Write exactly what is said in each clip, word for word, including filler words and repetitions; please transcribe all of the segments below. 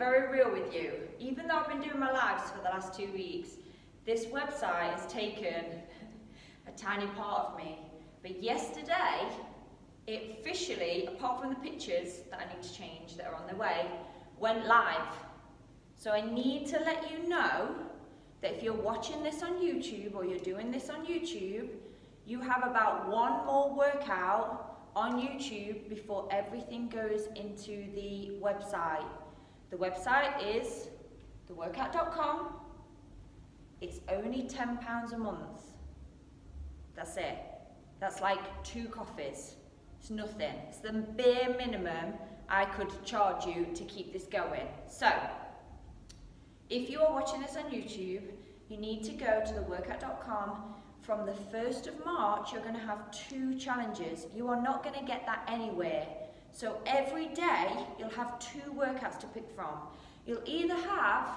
very real with you, even though I've been doing my lives for the last two weeks, this website has taken a tiny part of me. But yesterday, it officially, apart from the pictures that I need to change that are on the way, went live. So I need to let you know that if you're watching this on YouTube or you're doing this on YouTube, you have about one more workout on YouTube before everything goes into the website. The website is the workout dot com. It's only ten pounds a month. That's it. That's like two coffees. It's nothing. It's the bare minimum I could charge you to keep this going. So, if you are watching this on YouTube, you need to go to the workout dot com. From the first of March, you're going to have two challenges. You are not going to get that anywhere. So every day, you'll have two workouts to pick from. You'll either have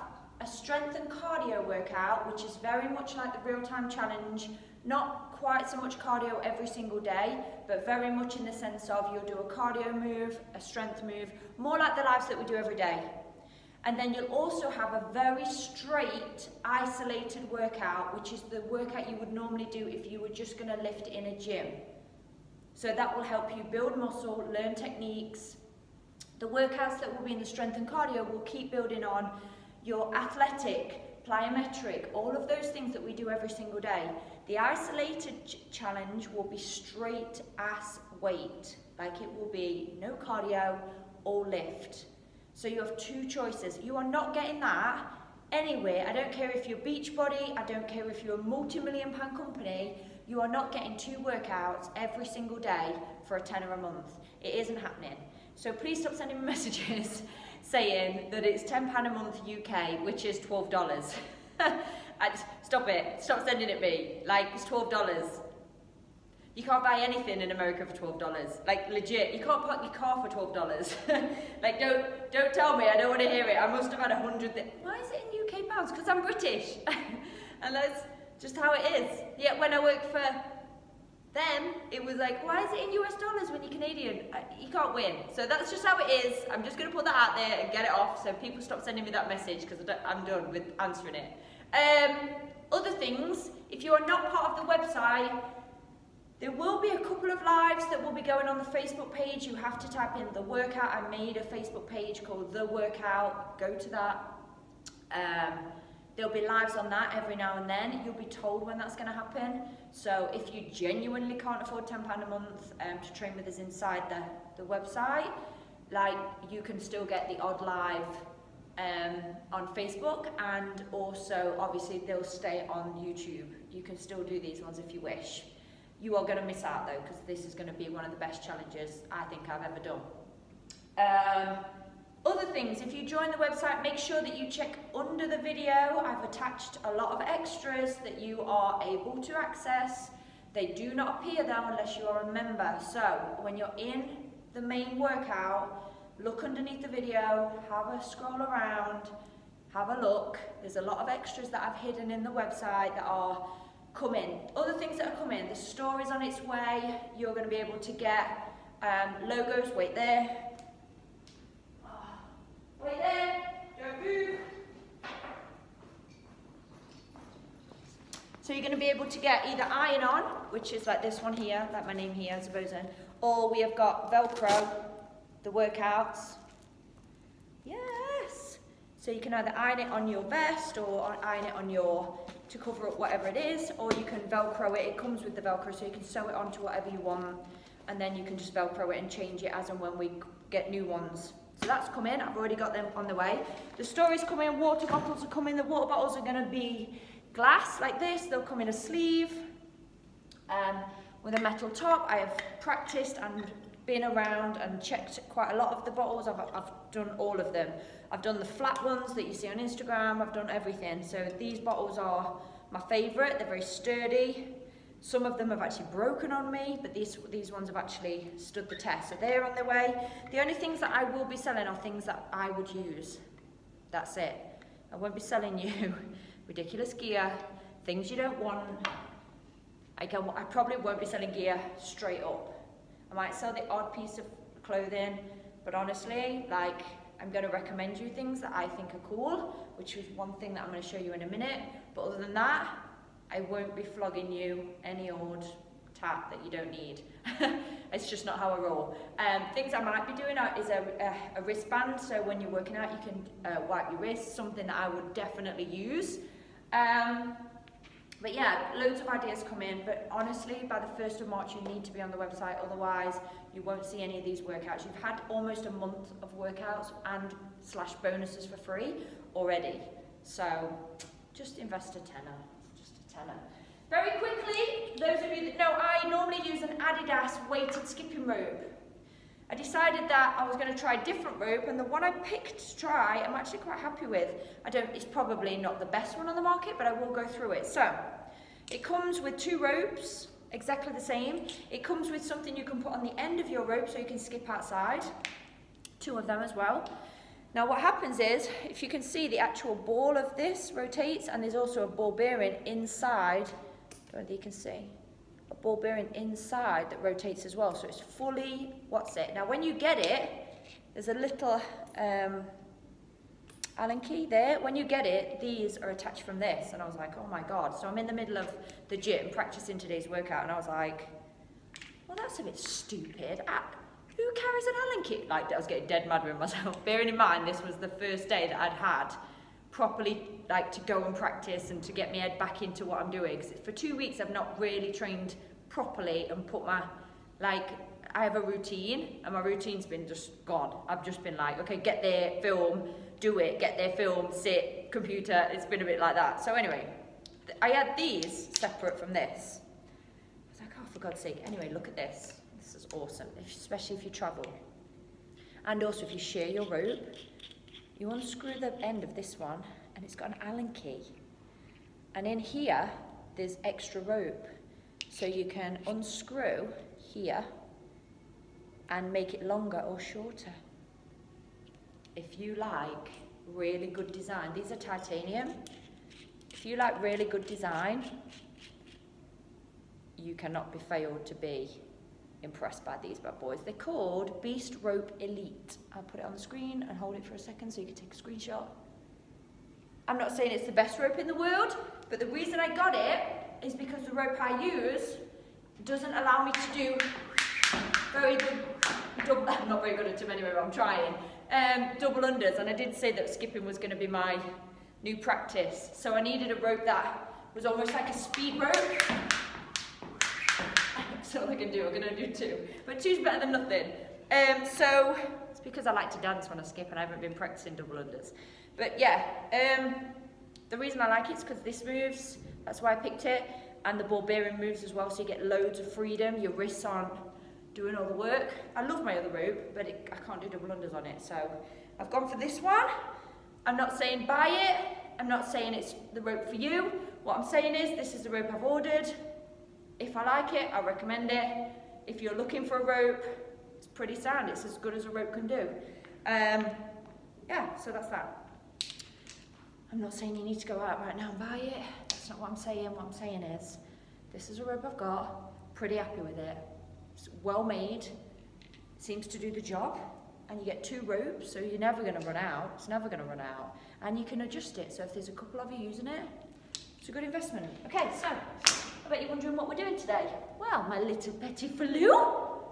a strength and cardio workout, which is very much like the real-time challenge, not quite so much cardio every single day, but very much in the sense of you'll do a cardio move, a strength move, more like the lives that we do every day. And then you'll also have a very straight, isolated workout, which is the workout you would normally do if you were just going to lift in a gym. So that will help you build muscle, learn techniques. The workouts that will be in the strength and cardio will keep building on your athletic, plyometric, all of those things that we do every single day. The isolated challenge will be straight ass weight, like it will be no cardio or lift. So you have two choices. You are not getting that anywhere. I don't care if you're Beachbody, I don't care if you're a multi-million pound company, you are not getting two workouts every single day for a tenner a month. It isn't happening. So please stop sending me messages saying that it's ten pounds a month U K, which is twelve dollars. Stop it, stop sending it me. Like, it's twelve dollars. You can't buy anything in America for twelve dollars. Like, legit, you can't park your car for twelve dollars. Like, don't don't tell me, I don't want to hear it. I must have had a hundred things. Why is it in U K pounds? Because I'm British. And that's just how it is. Yet when I worked for them, it was like, why is it in U S dollars when you're Canadian? I, you can't win. So that's just how it is. I'm just going to put that out there and get it off so people stop sending me that message because I'm done with answering it. Um, other things, if you are not part of the website, there will be a couple of lives that will be going on the Facebook page. You have to type in The Workout. I made a Facebook page called The Workout. Go to that. Um, there'll be lives on that every now and then. You'll be told when that's going to happen. So if you genuinely can't afford ten pounds a month um, to train with us inside the, the website, like, you can still get the odd live um, on Facebook, and also obviously they'll stay on YouTube. You can still do these ones if you wish. You are going to miss out though, because this is going to be one of the best challenges I think I've ever done. Um, other things, if you join the website, make sure that you check under the video. I've attached a lot of extras that you are able to access. They do not appear though unless you are a member. So when you're in the main workout, look underneath the video, have a scroll around, have a look. There's a lot of extras that I've hidden in the website that are coming. Other things that are coming, the store is on its way. You're going to be able to get um, logos. Wait there. Oh, wait there. Don't move. So you're going to be able to get either iron on, which is like this one here, like my name here, I suppose, or we have got Velcro, the workouts. Yes. So you can either iron it on your vest or iron it on your, to cover up whatever it is, or you can Velcro it. It comes with the Velcro, so you can sew it onto whatever you want, and then you can just Velcro it and change it as and when we get new ones. So that's coming. I've already got them on the way. The store is coming. Water bottles are coming. The water bottles are going to be glass like this. They'll come in a sleeve um, with a metal top. I have practiced and been around and checked quite a lot of the bottles. I've, I've done all of them. I've done the flat ones that you see on Instagram. I've done everything. So these bottles are my favourite. They're very sturdy. Some of them have actually broken on me, but these, these ones have actually stood the test. So they're on their way. The only things that I will be selling are things that I would use. That's it. I won't be selling you ridiculous gear, things you don't want. I, can, I probably won't be selling gear straight up. I might sell the odd piece of clothing, but honestly, like, I'm going to recommend you things that I think are cool, which is one thing that I'm going to show you in a minute. But other than that, I won't be flogging you any old tat that you don't need. It's just not how I roll. Um, things I might be doing is a, a, a wristband, so when you're working out, you can uh, wipe your wrist, something that I would definitely use. Um, But yeah, loads of ideas come in, but honestly, by the first of March, you need to be on the website, otherwise you won't see any of these workouts. You've had almost a month of workouts and slash bonuses for free already. So just invest a tenner, just a tenner. Very quickly, those of you that know, I normally use an Adidas weighted skipping rope. I decided that I was going to try a different rope, and the one I picked to try, I'm actually quite happy with. I don't, it's probably not the best one on the market, but I will go through it. So, it comes with two ropes, exactly the same. It comes with something you can put on the end of your rope so you can skip outside. Two of them as well. Now what happens is, if you can see, the actual ball of this rotates, and there's also a ball bearing inside. I don't know if you can see. Ball bearing inside that rotates as well, so it's fully, what's it? Now when you get it, there's a little um, Allen key there. When you get it, these are attached from this, and I was like, oh my god. So I'm in the middle of the gym practicing today's workout, and I was like, well, that's a bit stupid. I, who carries an Allen key? Like, I was getting dead mad with myself, bearing in mind this was the first day that I'd had properly, like, to go and practice and to get my head back into what I'm doing. For two weeks I've not really trained properly and put my, like, I have a routine, and my routine's been just gone. I've just been like, okay, get there, film, do it, get there, film, sit, computer. It's been a bit like that. So anyway, I had these separate from this. I was like, oh, for God's sake. Anyway, look at this. This is awesome, especially if you travel. And also if you share your rope, you unscrew the end of this one, and it's got an Allen key. And in here, there's extra rope. So you can unscrew here and make it longer or shorter, if you like really good design. These are titanium. If you like really good design, you cannot be failed to be impressed by these bad boys. They're called Beast Rope Elite. I'll put it on the screen and hold it for a second so you can take a screenshot. I'm not saying it's the best rope in the world, but the reason I got it is because the rope I use doesn't allow me to do very good, double, I'm not very good at them anyway, but I'm trying, um, double unders, and I did say that skipping was going to be my new practice. So I needed a rope that was almost like a speed rope. That's all I can do, I'm going to do two, but two's better than nothing. Um, so it's because I like to dance when I skip, and I haven't been practicing double unders. But yeah, um, the reason I like it is because this moves, that's why I picked it, and the ball bearing moves as well, so you get loads of freedom. Your wrists aren't doing all the work. I love my other rope, but it, I can't do double unders on it, so I've gone for this one. I'm not saying buy it, I'm not saying it's the rope for you. What I'm saying is this is the rope I've ordered. If I like it, I recommend it. If you're looking for a rope, it's pretty sound, it's as good as a rope can do. Um, yeah, so that's that. I'm not saying you need to go out right now and buy it. That's not what I'm saying. What I'm saying is, this is a rope I've got, pretty happy with it. It's well made, seems to do the job, and you get two ropes, so you're never gonna run out. It's never gonna run out. And you can adjust it, so if there's a couple of you using it, it's a good investment. Okay, so, I bet you're wondering what we're doing today. Well, my little petit falou,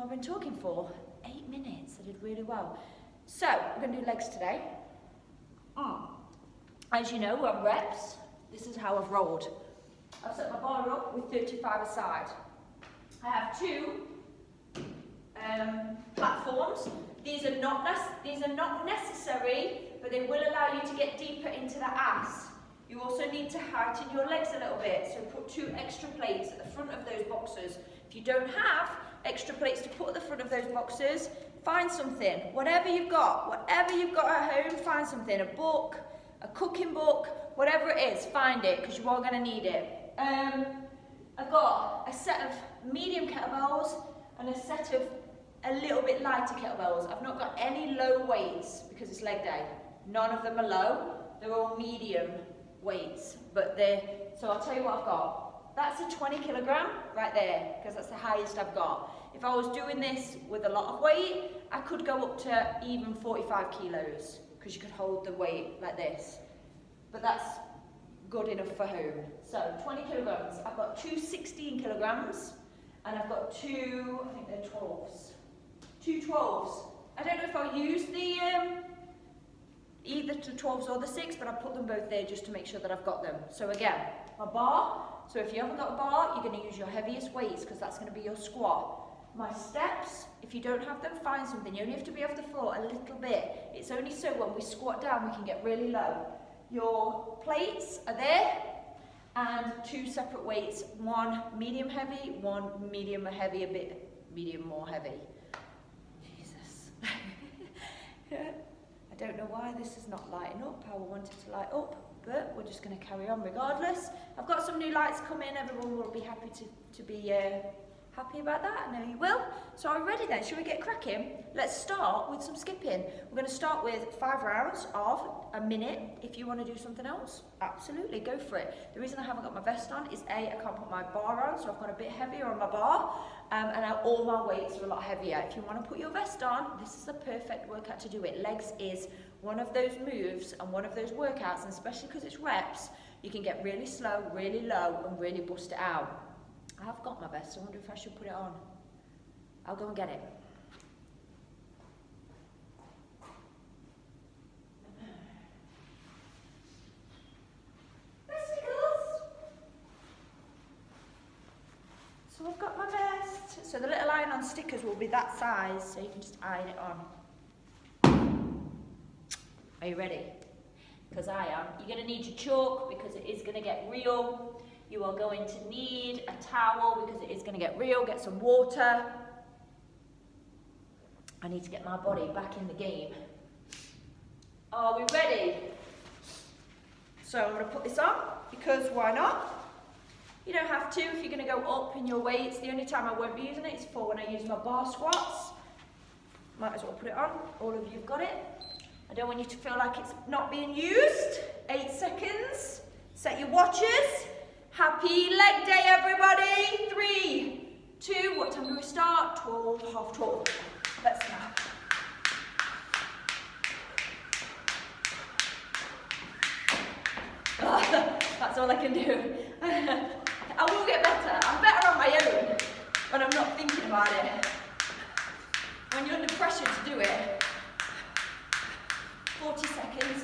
I've been talking for eight minutes. I did really well. So, we're gonna do legs today. Mm. As you know, we're on reps. This is how I've rolled. I've set my bar up with thirty-five aside. I have two um, platforms. These are not these are not necessary, but they will allow you to get deeper into the ass. You also need to heighten your legs a little bit, so put two extra plates at the front of those boxes. If you don't have extra plates to put at the front of those boxes, find something. Whatever you've got, whatever you've got at home, find something. A book, a cooking book, whatever it is, find it, because you are going to need it. Um, I've got a set of medium kettlebells and a set of a little bit lighter kettlebells. I've not got any low weights because it's leg day. None of them are low. They're all medium weights, but they're, so I'll tell you what I've got. That's a twenty kilogram right there, because that's the highest I've got. If I was doing this with a lot of weight, I could go up to even forty-five kilos, because you could hold the weight like this. But that's good enough for home. So twenty kilograms, I've got two sixteen kilograms, and I've got two, I think they're twelves. Two twelves. I don't know if I'll use the, um, either the twelves or the six, but I put them both there just to make sure that I've got them. So again, my bar. So if you haven't got a bar, you're going to use your heaviest weights, because that's going to be your squat. My steps, if you don't have them, find something. You only have to be off the floor a little bit. It's only so when we squat down, we can get really low. Your plates are there, and two separate weights, one medium heavy, one medium heavy, a bit medium more heavy. Jesus. I don't know why this is not lighting up, how I want it to light up, but we're just going to carry on regardless. I've got some new lights coming, everyone will be happy to, to be uh, happy about that, I know you will. So are we ready then? Shall we get cracking? Let's start with some skipping. We're going to start with five rounds of a minute. If you want to do something else, absolutely, go for it. The reason I haven't got my vest on is A, I can't put my bar on, so I've got a bit heavier on my bar, um, and I, all my weights are a lot heavier. If you want to put your vest on, this is the perfect workout to do it. Legs is one of those moves and one of those workouts, and especially because it's reps, you can get really slow, really low, and really bust it out. I have got my vest, so I wonder if I should put it on. I'll go and get it. Vesticles! So I've got my vest. So the little iron-on stickers will be that size, so you can just iron it on. Are you ready? Because I am. You're going to need your chalk, because it is going to get real. You are going to need a towel, because it is going to get real. Get some water. I need to get my body back in the game. Are we ready? So I'm going to put this on, because why not? You don't have to if you're going to go up in your weights. The only time I won't be using it is for when I use my bar squats. Might as well put it on. All of you have got it. I don't want you to feel like it's not being used. Eight seconds. Set your watches. Happy leg day, everybody. Three, two, what time do we start? twelve, half twelve. Let's go. Oh, that's all I can do. I will get better. I'm better on my own when I'm not thinking about it. When you're under pressure to do it. forty seconds.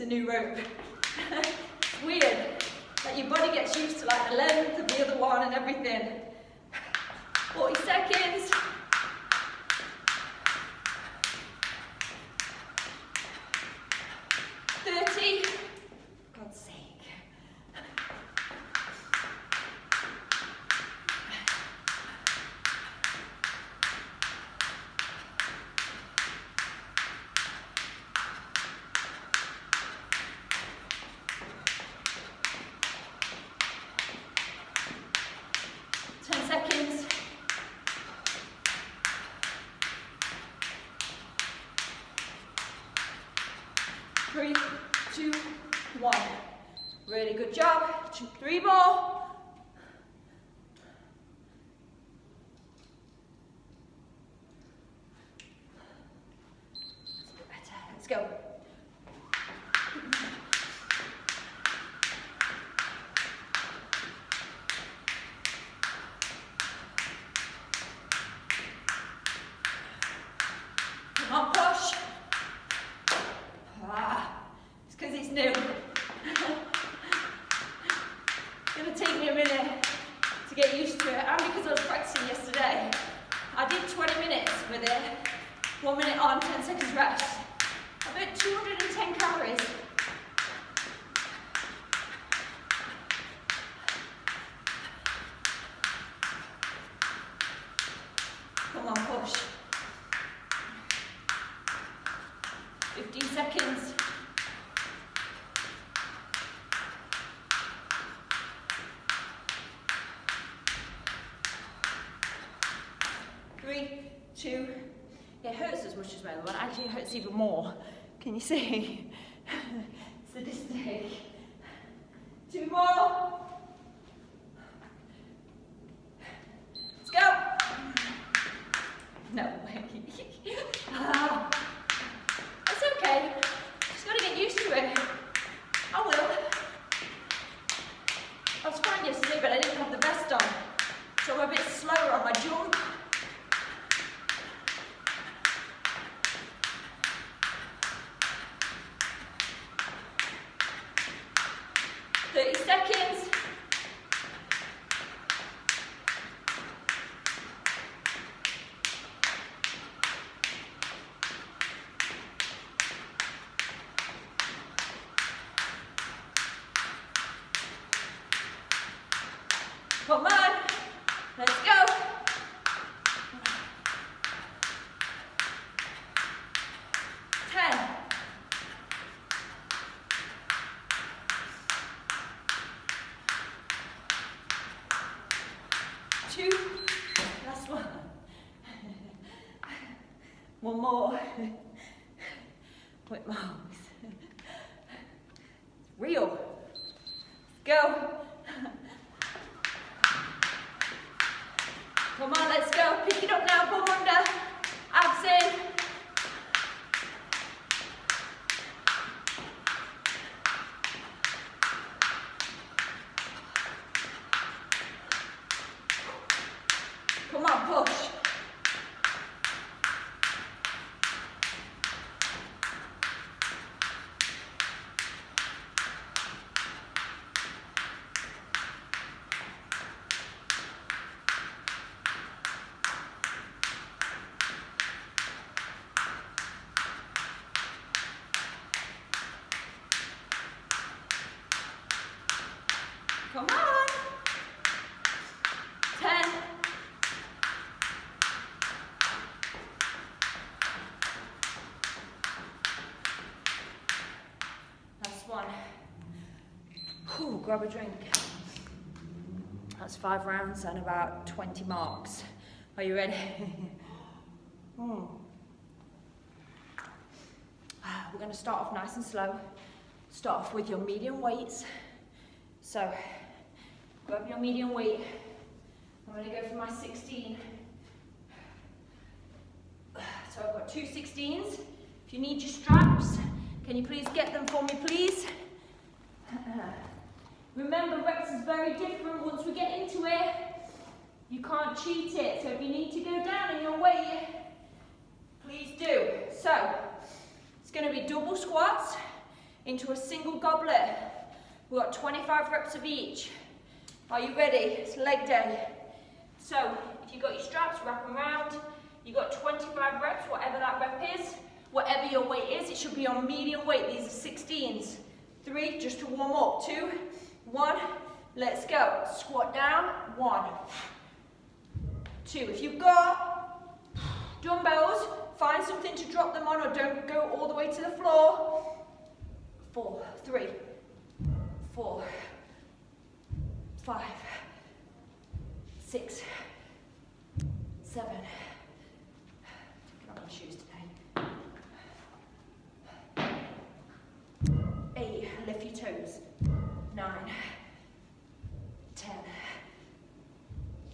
A new rope. It's weird that your body gets used to like the length of the other one and everything. forty seconds. thirty. For God's sake. twenty minutes with it. One minute on, ten seconds rest. I burnt two hundred ten calories. Come on, push. fifteen seconds. Three, two, it hurts as much as my other one. Actually, it hurts even more. Can you see? Sadistic. Two more. Let's go. No. uh, it's okay. Just got to get used to it. I will. I was trying yesterday, but I didn't have the vest on, so I'm a bit slower on my jump. thirty seconds. Come on, let's go. Two, last one. One more. With my arms. It's real. Go. Come on, let's go. Pick it up now, come under. Abs in. Come on, push. Come on. Ten. Last one. Whew, grab a drink. That's five rounds and about twenty marks. Are you ready? mm. We're going to start off nice and slow. Start off with your medium weights. So, grab your medium weight. I'm going to go for my sixteen. So I've got two sixteens. If you need your straps, can you please get them for me, please? Remember, reps is very different. Once we get into it, you can't cheat it. So if you need to go down in your weight, please do. So, it's going to be double squats into a single goblet. We've got twenty-five reps of each. Are you ready? It's leg day. So, if you've got your straps, wrap them around. You've got twenty-five reps, whatever that rep is. Whatever your weight is, it should be on medium weight. These are sixteens. Three, just to warm up. Two, one, let's go. Squat down, one. Two, if you've got dumbbells, find something to drop them on or don't go all the way to the floor. Four, three. Four, five, six, seven. Taking off my shoes today. Eight, lift your toes. Nine, ten,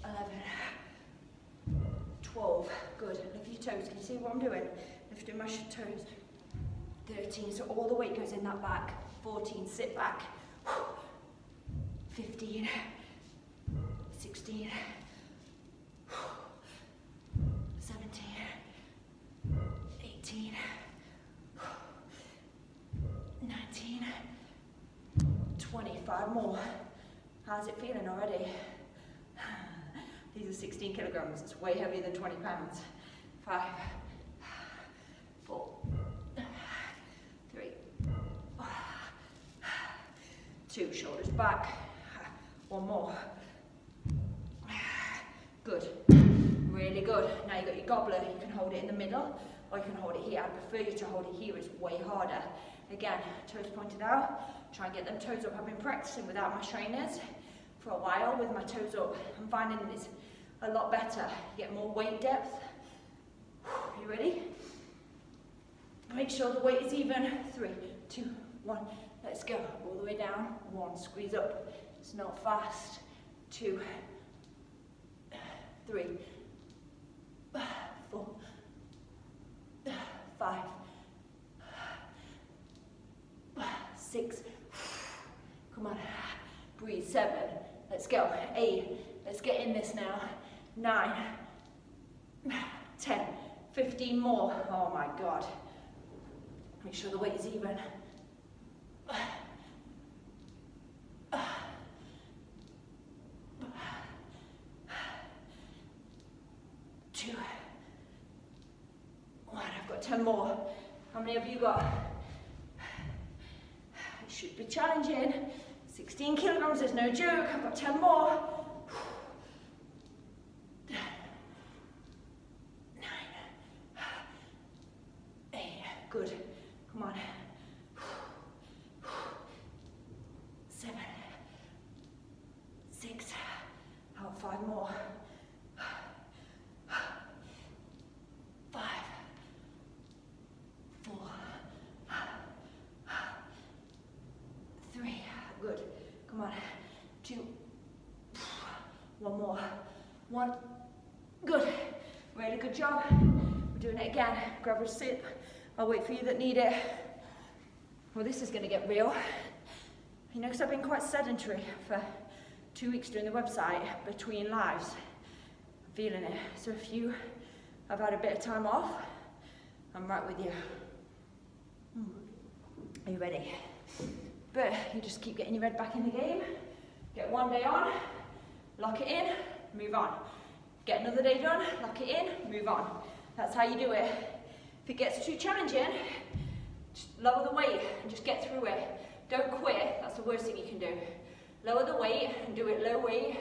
eleven, twelve. Good. Lift your toes. Can you see what I'm doing? Lifting my toes. Thirteen. So all the weight goes in that back. Fourteen. Sit back. fifteen, sixteen, seventeen, eighteen, nineteen, twenty, five more. How's it feeling already? These are sixteen kilograms, it's way heavier than twenty pounds. five, four, three, two, shoulders back, one more, good, really good. Now you've got your goblet, you can hold it in the middle or you can hold it here. I prefer you to hold it here, it's way harder. Again, toes pointed out, try and get them toes up. I've been practicing without my trainers for a while with my toes up. I'm finding this a lot better, get more weight depth. You ready? Make sure the weight is even. Three, two, one, let's go. All the way down, one, squeeze up. It's not fast. Two, three, four, five, six, come on, breathe, seven, let's go, eight, let's get in this now, nine, ten, fifteen more, oh my god, make sure the weight is even, two, one, I've got ten more, how many have you got? Should be challenging. sixteen kilograms is no joke. I've got ten more. Nine. Eight. Good. Come on. Seven. Six. Oh, five more. One, good, really good job. We're doing it again. Grab a sip. I'll wait for you that need it. Well, this is going to get real, you know, because I've been quite sedentary for two weeks doing the website between lives. I'm feeling it. So if you have had a bit of time off, I'm right with you. Are you ready? But you just keep getting your head back in the game. Get one day on, lock it in. Move on. Get another day done, lock it in, move on. That's how you do it. If it gets too challenging, just lower the weight and just get through it. Don't quit, that's the worst thing you can do. Lower the weight and do it low weight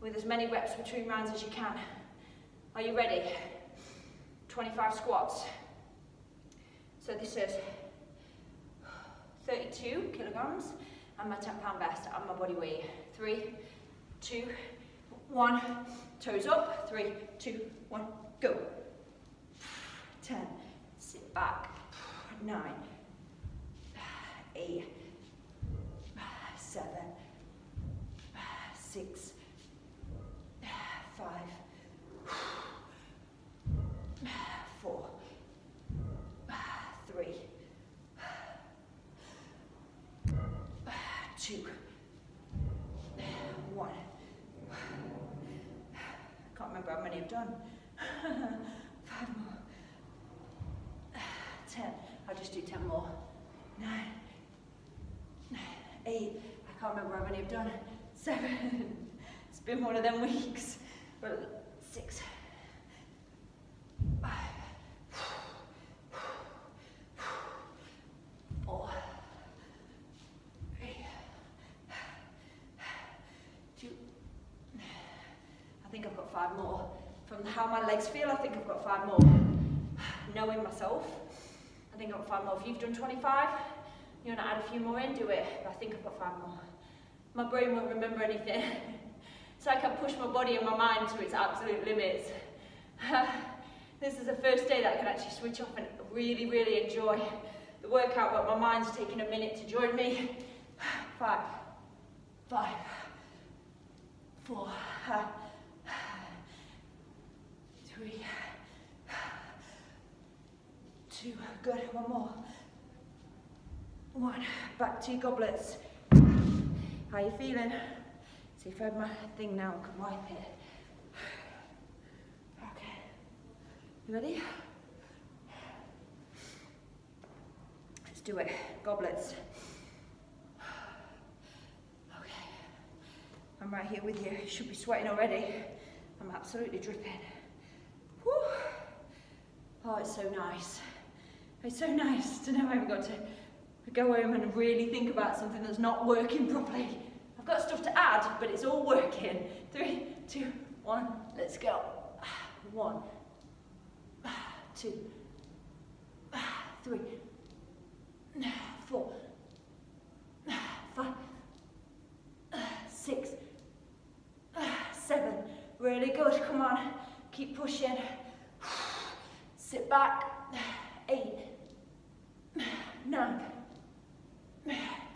with as many reps between rounds as you can. Are you ready? twenty-five squats. So this is thirty-two kilograms and my ten pound vest and my body weight. Three, two, one, toes up, three, two, one, go. Ten, sit back, nine, eight, seven, six, five, four, three, two, one. Can't remember how many I've done. Five more. Ten. I'll just do ten more. Nine. Eight. I can't remember how many I've done. Seven. It's been one of them weeks. Six. Five. Four. I think I've got five more. From how my legs feel, I think I've got five more. Knowing myself, I think I've got five more. If you've done twenty-five, you want to add a few more in, do it. But I think I've got five more. My brain won't remember anything. It's like I push my body and my mind to its absolute limits. This is the first day that I can actually switch off and really, really enjoy the workout, but my mind's taking a minute to join me. Five, five, four, three, two, good, one more, one, back to your goblets. How you feeling? See if I have my thing now, I can wipe it. Okay, you ready? Let's do it, goblets. Okay, I'm right here with you, you should be sweating already. I'm absolutely dripping. Woo. it's so nice. It's so nice to know I haven't got to go home and really think about something that's not working properly. I've got stuff to add, but it's all working. Three, two, one, let's go. One, two, three, four, five, six, seven. Really good, come on, keep pushing. Sit back. eight, nine,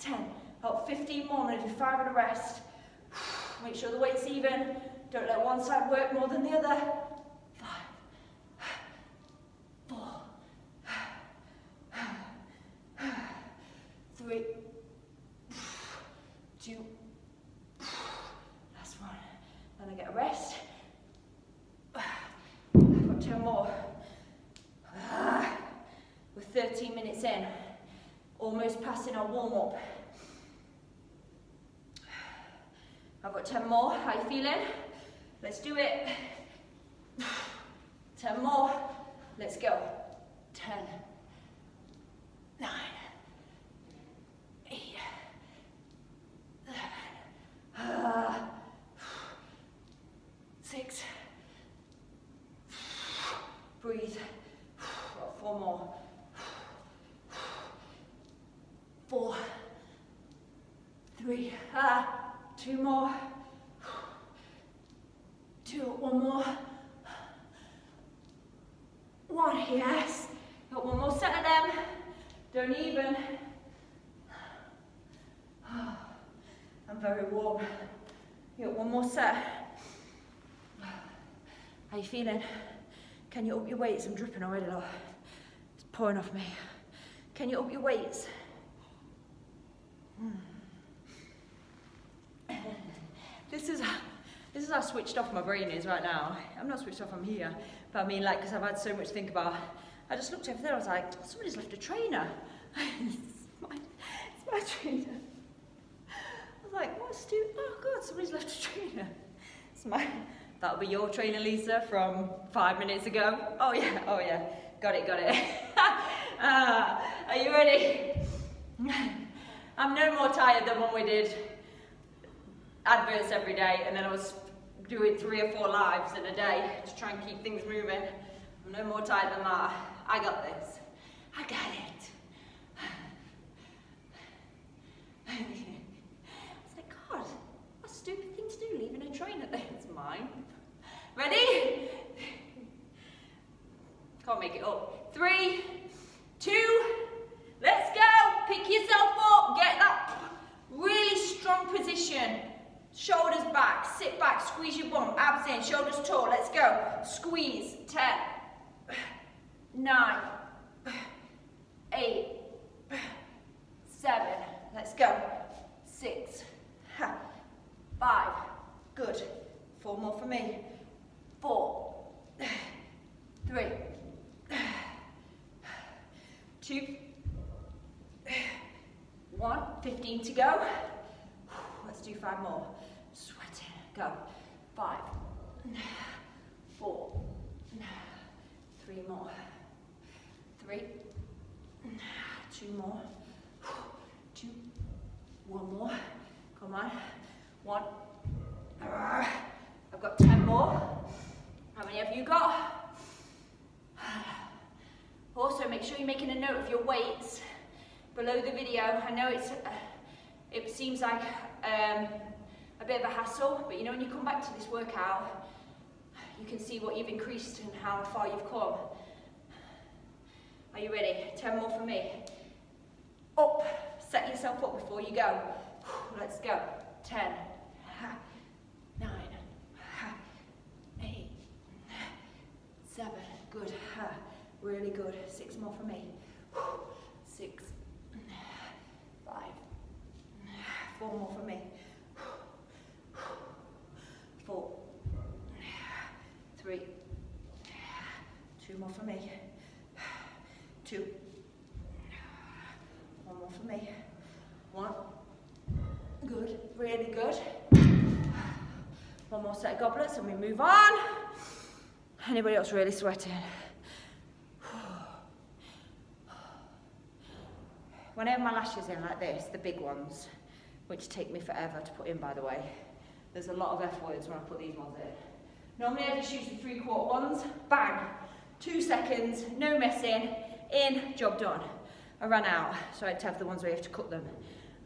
ten, about fifteen more. I'm going to do five and a rest. Make sure the weight's even. Don't let one side work more than the other. five, four, three, two, last one. Then I get a rest. I've got ten more. We're thirteen minutes in, almost passing our warm-up. I've got ten more. How are you feeling? Let's do it. ten more. Let's go. ten, nine, eight, seven, six. Breathe. Four more. Four, three, ah, two more, two, one more, one, yes, got one more set of them, don't even, oh, I'm very warm, you got one more set, how you feeling? Can you up your weights? I'm dripping already, look, it's pouring off me. Can you up your weights? This is this is how switched off my brain is right now. I'm not switched off, I'm here, but I mean, like, because I've had so much to think about. I just looked over there, I was like, somebody's left a trainer. it's, my, it's my trainer. I was like, what a stupid, oh God, somebody's left a trainer. It's my, that'll be your trainer, Lisa, from five minutes ago. Oh yeah, oh yeah, got it, got it. uh, are you ready? I'm no more tired than when we did adverts every day, and then I was doing three or four lives in a day to try and keep things moving. I'm no more tired than that. I got this. I got it. I was like, God, what a stupid thing to do, leaving a trainer there. It's mine. Ready? Can't make it up. Three, two, let's go. Pick yourself up. Get that really strong position. Shoulders back. Sit back. Squeeze your bum. Abs in. Shoulders tall. Let's go. Squeeze. ten, nine, eight, seven. Let's go. six, five. Good. Four more for me. four, three, two. One, fifteen to go. Let's do five more. Sweating. Go. Five. Four. Three more. Three. Two more. Two. One more. Come on. One. I've got ten more. How many have you got? Also, make sure you're making a note of your weights below the video. I know it's, uh, it seems like um, a bit of a hassle, but you know when you come back to this workout, you can see what you've increased and how far you've come. Are you ready? ten more for me. Up, set yourself up before you go. Let's go. ten, nine, eight, seven, good, really good. six more for me. six. Five. Four more for me. Four. Three. Two more for me. Two. One more for me. One. Good. Really good. One more set of goblets and we move on. Anybody else really sweating? When I have my lashes in like this, the big ones, which take me forever to put in, by the way, there's a lot of F words when I put these ones in. Normally I just use the three quarter ones, bang, two seconds, no messing, in, job done. I ran out, so I had to have the ones where you have to cut them.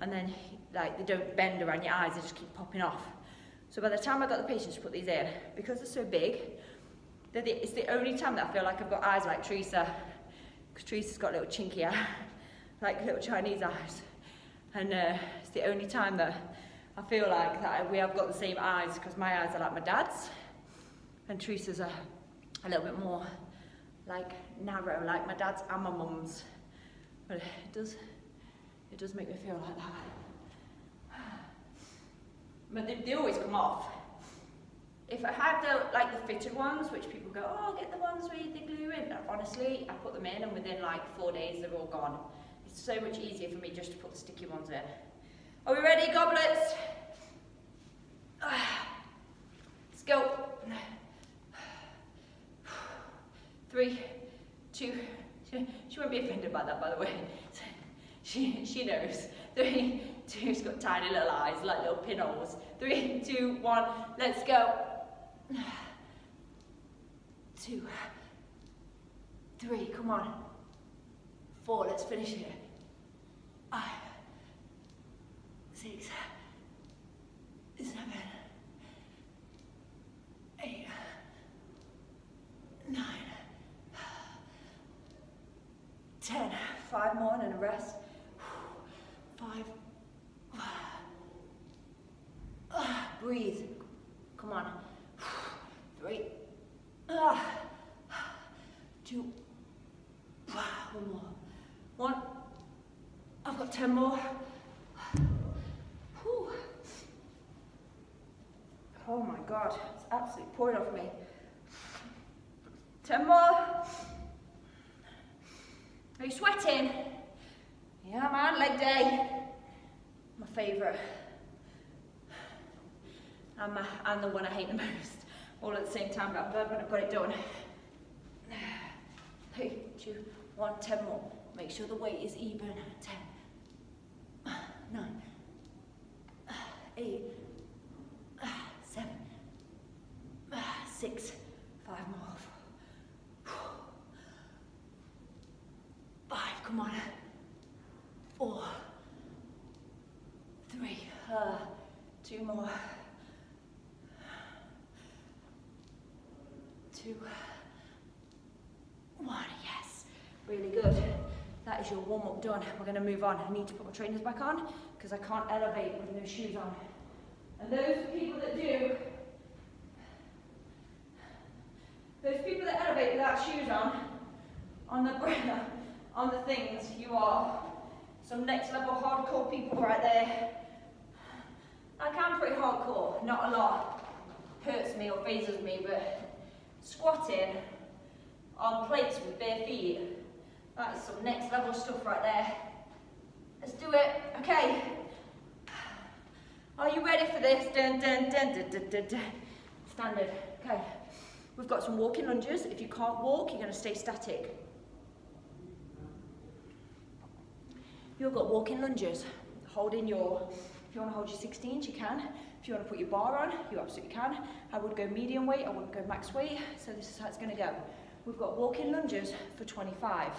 And then like they don't bend around your eyes, they just keep popping off. So by the time I got the patience to put these in, because they're so big, they're the, it's the only time that I feel like I've got eyes like Teresa, because Teresa's got little chinky eyes, like little Chinese eyes. And uh, it's the only time that I feel like that we have got the same eyes, because my eyes are like my dad's, and Teresa's are a little bit more like narrow, like my dad's and my mum's. But it does, it does make me feel like that. But they, they always come off. If I had the, like the fitted ones, which people go, oh, get the ones where they glue in. Like, honestly, I put them in and within like four days, they're all gone. It's so much easier for me just to put the sticky ones in. Are we ready, goblets? Let's go. Three, two, she, she won't be offended by that, by the way. She, she knows. Three, two, she's got tiny little eyes, like little pinholes. Three, two, one, let's go. Two, three, come on. Four, let's finish it. Five, six, seven, eight, nine, ten. Five more and a rest. Five. Breathe. Come on. Three. Two. One more. One. I've got ten more. Whew. Oh my God, it's absolutely pouring off me. Ten more. Are you sweating? Yeah, man, leg day. My favourite. And, my, and the one I hate the most. All at the same time, but I'm glad when I've got it done. Three, two, one, ten more. Make sure the weight is even. Ten, nine, eight, seven, six, five more. Five, come on. Four, three, uh, two more. Two, one, yes, really good. That is your warm-up done. We're gonna move on. I need to put my trainers back on because I can't elevate with no shoes on. And those people that do, those people that elevate without shoes on, on the on the things, you are some next level hardcore people right there. Like, I'm pretty hardcore, not a lot hurts me or phases me, but squatting on plates with bare feet, that is some next level stuff right there. Let's do it. Okay, are you ready for this? Dun, dun, dun, dun, dun, dun, dun. Standard. Okay, we've got some walking lunges. If you can't walk, you're going to stay static. You've got walking lunges, holding your, if you want to hold your sixteens, you can. If you want to put your bar on, you absolutely can. I would go medium weight, I wouldn't go max weight, so this is how it's going to go. We've got walking lunges for twenty-five,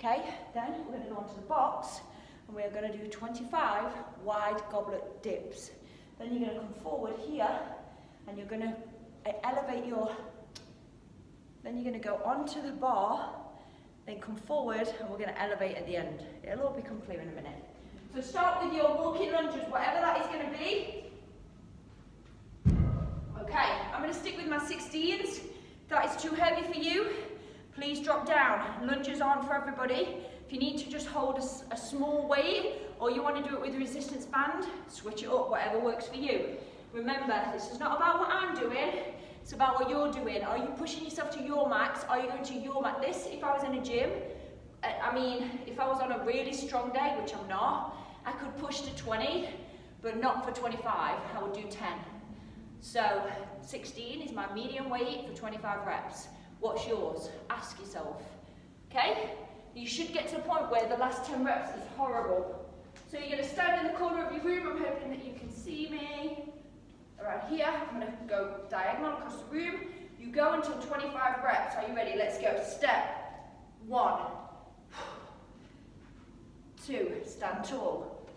okay? Then we're going to go onto the box, and we're going to do twenty-five wide goblet dips. Then you're going to come forward here, and you're going to elevate your, then you're going to go onto the bar, then come forward, and we're going to elevate at the end. It'll all become clear in a minute. So start with your walking lunges, whatever that is going to be. Okay, I'm going to stick with my sixteens. If that is too heavy for you, please drop down. Lunges aren't for everybody. If you need to just hold a, a small weight, or you want to do it with a resistance band, switch it up, whatever works for you. Remember, this is not about what I'm doing, it's about what you're doing. Are you pushing yourself to your max? Are you going to your max? This, if I was in a gym, I mean, if I was on a really strong day, which I'm not, I could push to twenty, but not for twenty-five, I would do ten. So sixteen is my medium weight for twenty-five reps. What's yours? Ask yourself. Okay? You should get to the point where the last ten reps is horrible. So you're going to stand in the corner of your room. I'm hoping that you can see me. Around here, I'm going to go diagonal across the room. You go until twenty-five reps. Are you ready? Let's go. Step one, two, stand tall.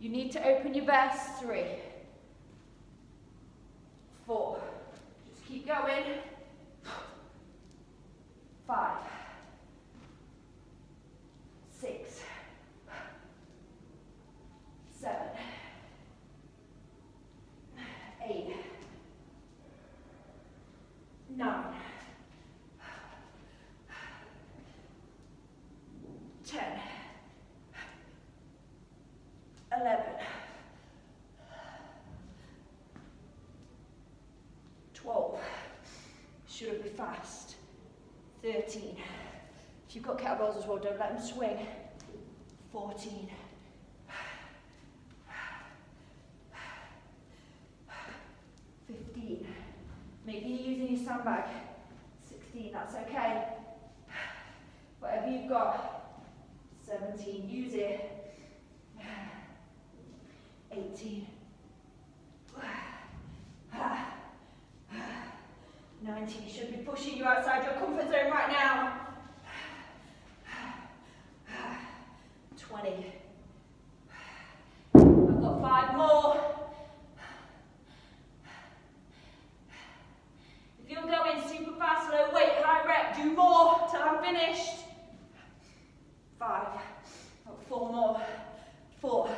You need to open your vest. Three, four, just keep going. Five, six, seven, eight, nine, ten, eleven, twelve, should be fast, thirteen, if you've got kettlebells as well, don't let them swing, fourteen, fifteen, maybe you're using your sandbag, sixteen, that's okay, whatever you've got, seventeen, use it, eighteen, nineteen, you should be pushing you outside your comfort zone right now, twenty, I've got five more. If you're going super fast, low weight, high rep, do more till I'm finished. Five, four more, four,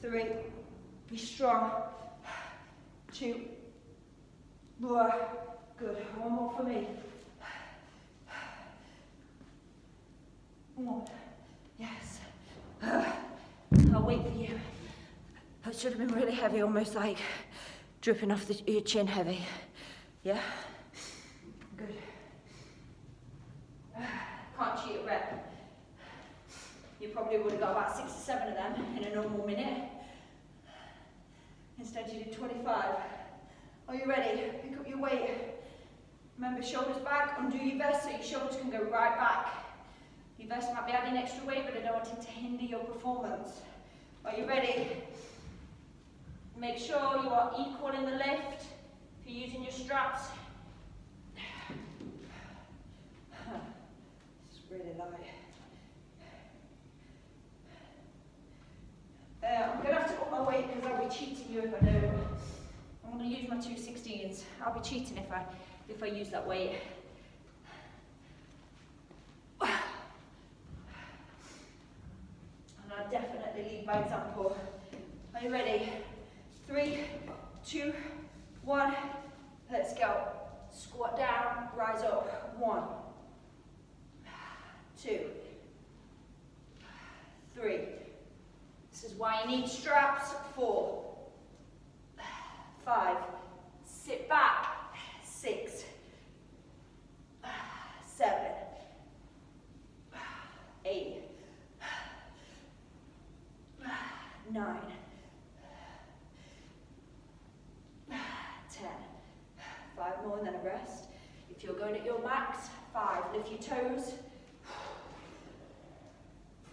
three, be strong, two, good, one more for me. One, yes, I'll wait for you. That should have been really heavy, almost like dripping off the, your chin heavy. Yeah? Good. Can't cheat a rep. You probably would have got about six or seven of them in a normal minute. Instead you did twenty-five. Are you ready? Pick up your weight. Remember, shoulders back, undo your vest so your shoulders can go right back. Your vest might be adding extra weight, but I don't want it to hinder your performance. Are you ready? Make sure you are equal in the lift. If you're using your straps. It's really light. Uh, I'm going to have to up my weight because I'll be cheating you if I don't. I'm going to use my two sixteens. I'll be cheating if I, if I use that weight. I definitely lead by example. Are you ready? Three, two, one, let's go. Squat down, rise up. One, two, three. This is why you need straps. Four, five, sit back. Six, seven, eight, nine, ten, five more and then a rest. If you're going at your max, five, lift your toes,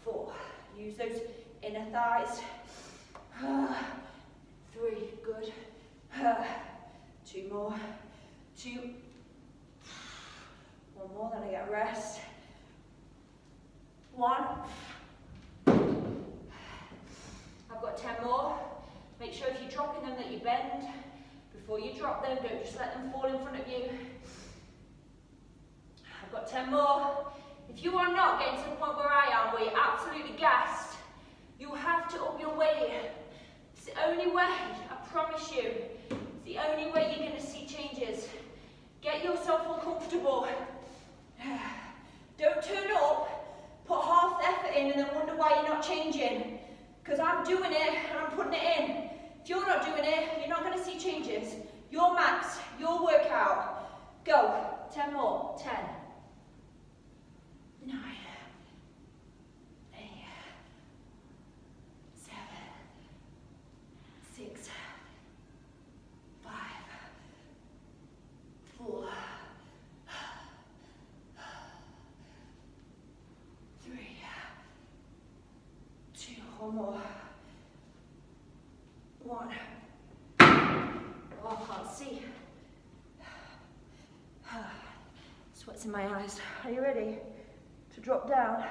four, use those inner thighs, three, good, two more, two, one more, then I get a rest, one, I've got ten more. Make sure if you're dropping them that you bend. Before you drop them, don't just let them fall in front of you. I've got ten more. If you are not getting to the point where I am, where you're absolutely gassed, you have to up your weight. It's the only way, I promise you. It's the only way you're going to see changes. Get yourself uncomfortable. Don't turn up, put half the effort in and then wonder why you're not changing. Because I'm doing it and I'm putting it in. If you're not doing it, you're not going to see changes. Your max, your workout. Go. ten more. ten. nine. eight. seven. six. five. One more. One. Oh, I can't see. Sweat's in my eyes. Are you ready to drop down?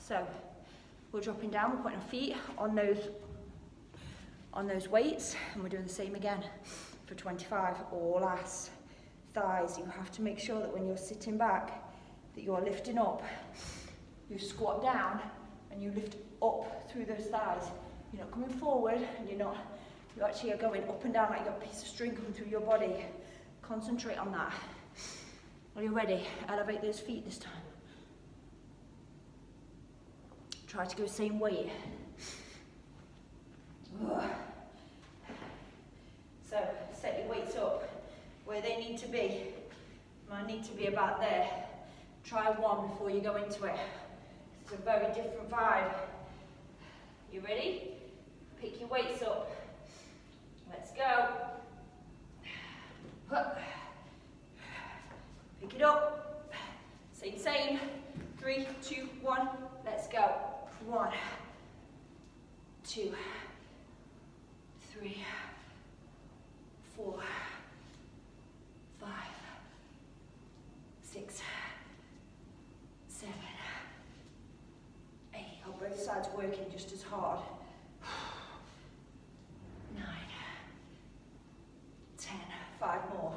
So we're dropping down, we're putting our feet on those on those weights, and we're doing the same again for twenty-five or less. Thighs, you have to make sure that when you're sitting back that you're lifting up. You squat down and you lift up through those thighs. You're not coming forward and you're not, you actually are going up and down like you've got a piece of string coming through your body. Concentrate on that. Are you ready? Elevate those feet this time. Try to go same weight. Ugh. So set your weights up where they need to be. Mine need to be about there. Try one before you go into it. It's a very different vibe. You ready? Pick your weights up. Let's go. Pick it up. Same, same. Three, two, one. Let's go. One, two, three, four, five, six, seven, eight. On both sides working just as hard. Nine, ten, five more.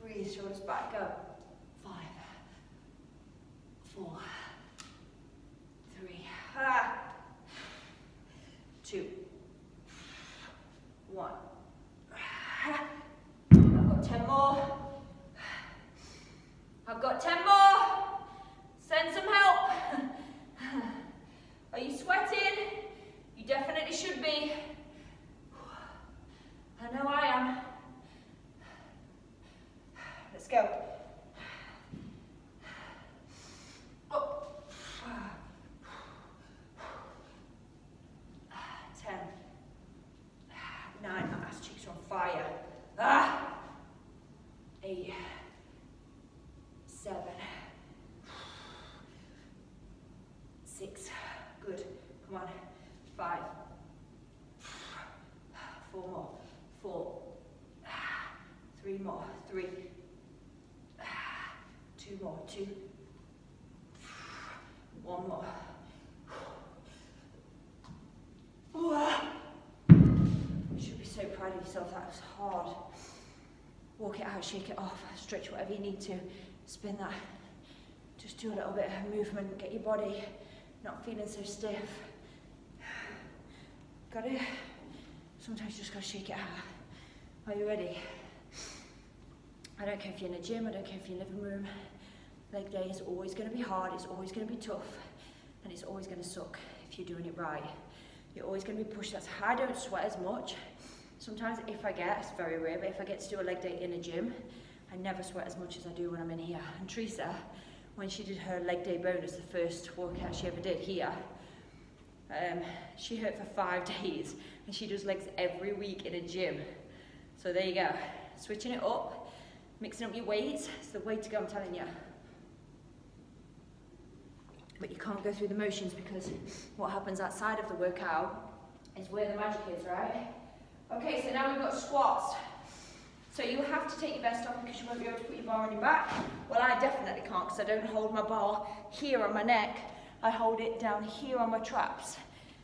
Breathe, shoulders back up. Four, three, ah, two, one. Ah, I've got ten more. I've got ten more. Send some help. Are you sweating? You definitely should be. I know I am. Let's go. Fire. Ah. Eight. Seven. Six. Good. Come on. Five. Four more. Four. Three more. Three. Two more. Two. One more. So proud of yourself, that was hard. Walk it out, shake it off, stretch whatever you need to, spin that. Just do a little bit of movement, get your body not feeling so stiff. Got it? Sometimes you just gotta shake it out. Are you ready? I don't care if you're in a gym, I don't care if you're in the living room. Leg day is always gonna be hard, it's always gonna be tough, and it's always gonna suck if you're doing it right. You're always gonna be pushed, that's how I don't sweat as much. Sometimes if I get, it's very rare, but if I get to do a leg day in a gym, I never sweat as much as I do when I'm in here. And Teresa, when she did her leg day bonus, the first workout she ever did here, um, she hurt for five days, and she does legs every week in a gym. So there you go, switching it up, mixing up your weights, it's the way to go, I'm telling you. But you can't go through the motions, because what happens outside of the workout is where the magic is, right? Okay, so now we've got squats. So you have to take your vest off because you won't be able to put your bar on your back. Well, I definitely can't because I don't hold my bar here on my neck. I hold it down here on my traps.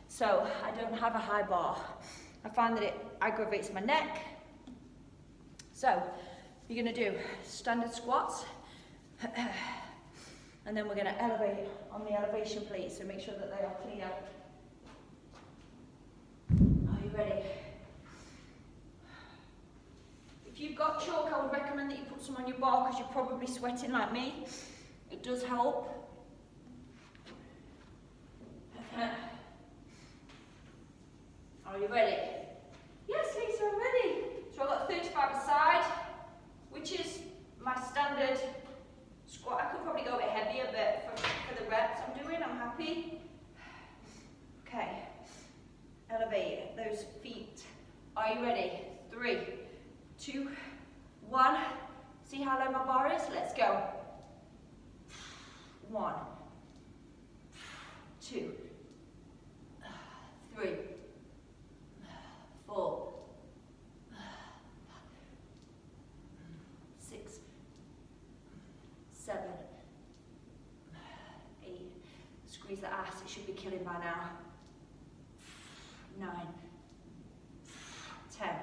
So I don't have a high bar. I find that it aggravates my neck. So you're gonna do standard squats. And then we're gonna elevate on the elevation plate. So make sure that they are clear. Are you ready? If you've got chalk, I would recommend that you put some on your bar because you're probably sweating like me. It does help. Are you ready? Yes, Lisa, I'm ready. So I've got thirty-five aside, which is my standard squat. I could probably go a bit heavier, but for, for the reps I'm doing, I'm happy. Okay, elevate those feet. Are you ready? Three, two, one, See how low my bar is? Let's go. One, two, three, four, six, seven, eight. Squeeze the ass, it should be killing by now. Nine, ten.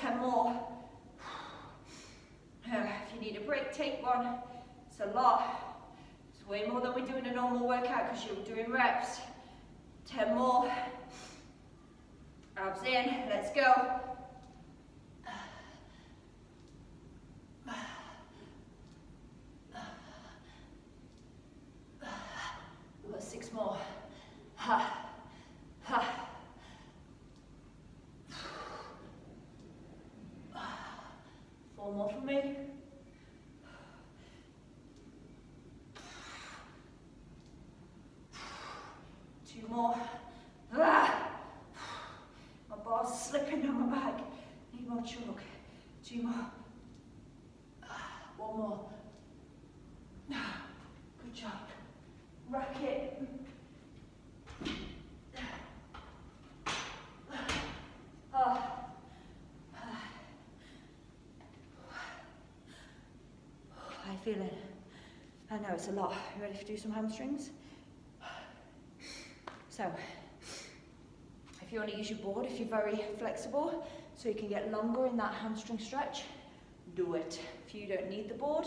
ten more. If you need a break, take one. It's a lot. It's way more than we do in a normal workout because you're doing reps. ten more. Abs in. Let's go. We've got six more. Ha. Ha. One more for me. Two more. Ah! My bar's slipping down my back. Need more chug. Two more. One more. Good job. Rack it. Feeling. I know it's a lot. You ready to do some hamstrings? So, if you want to use your board, if you're very flexible, so you can get longer in that hamstring stretch, do it. If you don't need the board,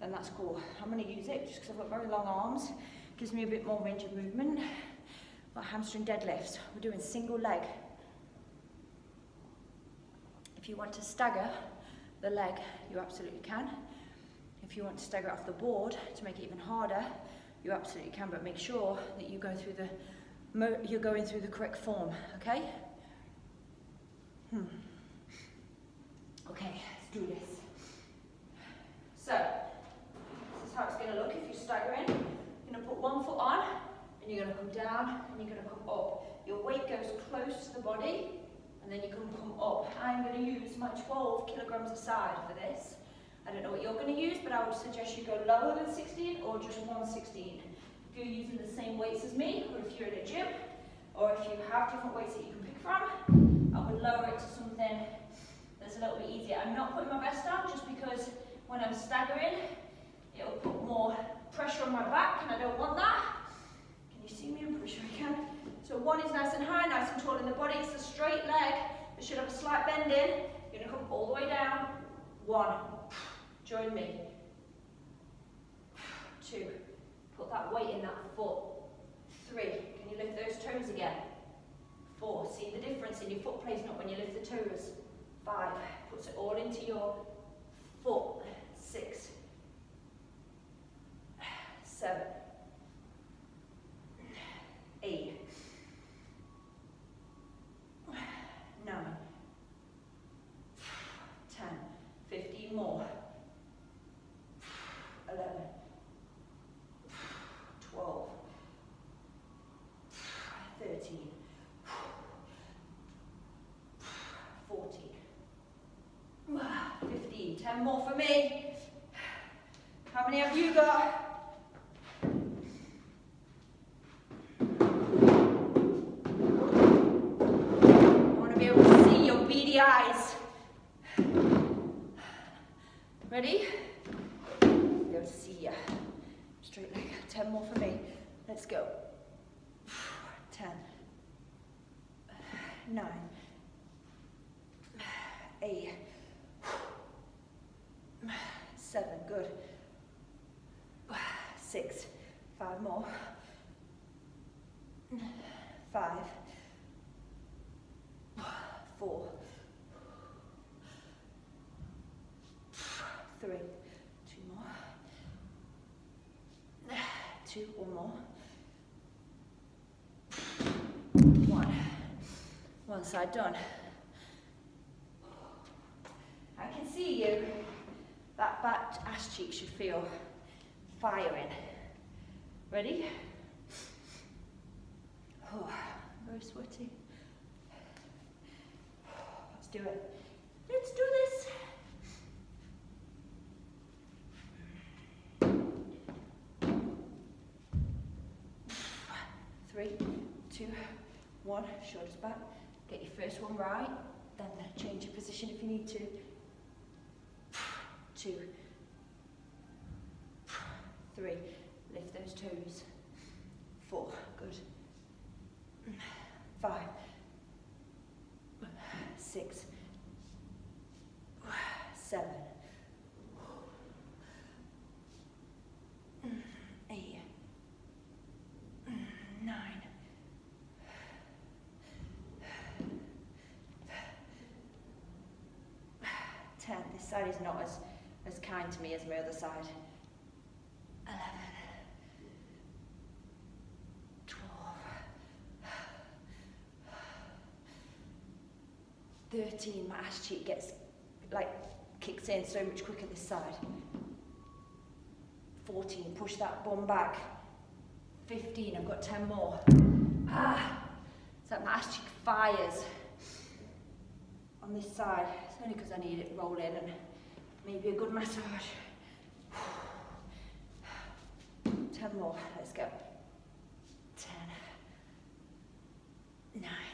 then that's cool. I'm going to use it just because I've got very long arms. It gives me a bit more range of movement. But hamstring deadlifts, we're doing single leg. If you want to stagger the leg, you absolutely can. If you want to stagger off the board to make it even harder, you absolutely can, but make sure that you go through the mo you're going through the correct form, okay? Hmm. Okay, let's do this. So, this is how it's going to look if you're staggering. You're going to put one foot on, and you're going to come down, and you're going to come up. Your weight goes close to the body, and then you can come up. I'm going to use my twelve kilograms a side for this. I don't know what you're going to use, but I would suggest you go lower than sixteen or just one sixteen. If you're using the same weights as me, or if you're in a gym, or if you have different weights that you can pick from, I would lower it to something that's a little bit easier. I'm not putting my best down just because when I'm staggering, it'll put more pressure on my back, and I don't want that. Can you see me? I'm pretty sure you can. So one is nice and high, nice and tall in the body. It's a straight leg. It should have a slight bend in. You're going to come all the way down. One. Join me. Two. Put that weight in that foot. Three. Can you lift those toes again? Four. See the difference in your foot placement when you lift the toes. Five. Puts it all into your foot. Six. Seven. Eight. Nine. Ten. Fifteen more. eleven, twelve, thirteen, fourteen, fifteen, ten more for me. How many have you got? I want to be able to see your beady eyes. Ready? Be able to see ya. Straight leg. ten more for me. Let's go. ten. nine, eight, seven, good, six, five more, five, four, three, two more, two, one more, one. One side done. see you, that back ass cheek should feel firing. Ready? Oh, very sweaty. Let's do it. Let's do this. Three, two, one, shoulders back. Get your first one right, then change your position if you need to. Two, three, lift those toes. Four, good. Five, six, seven, eight, nine, ten. This side is not as as kind to me as my other side. eleven, twelve, thirteen, my ass cheek gets like kicks in so much quicker this side. fourteen, push that bum back. fifteen, I've got ten more. Ah, it's like my ass cheek fires on this side. It's only because I need it rolling and maybe a good massage. ten more, let's go. ten, nine,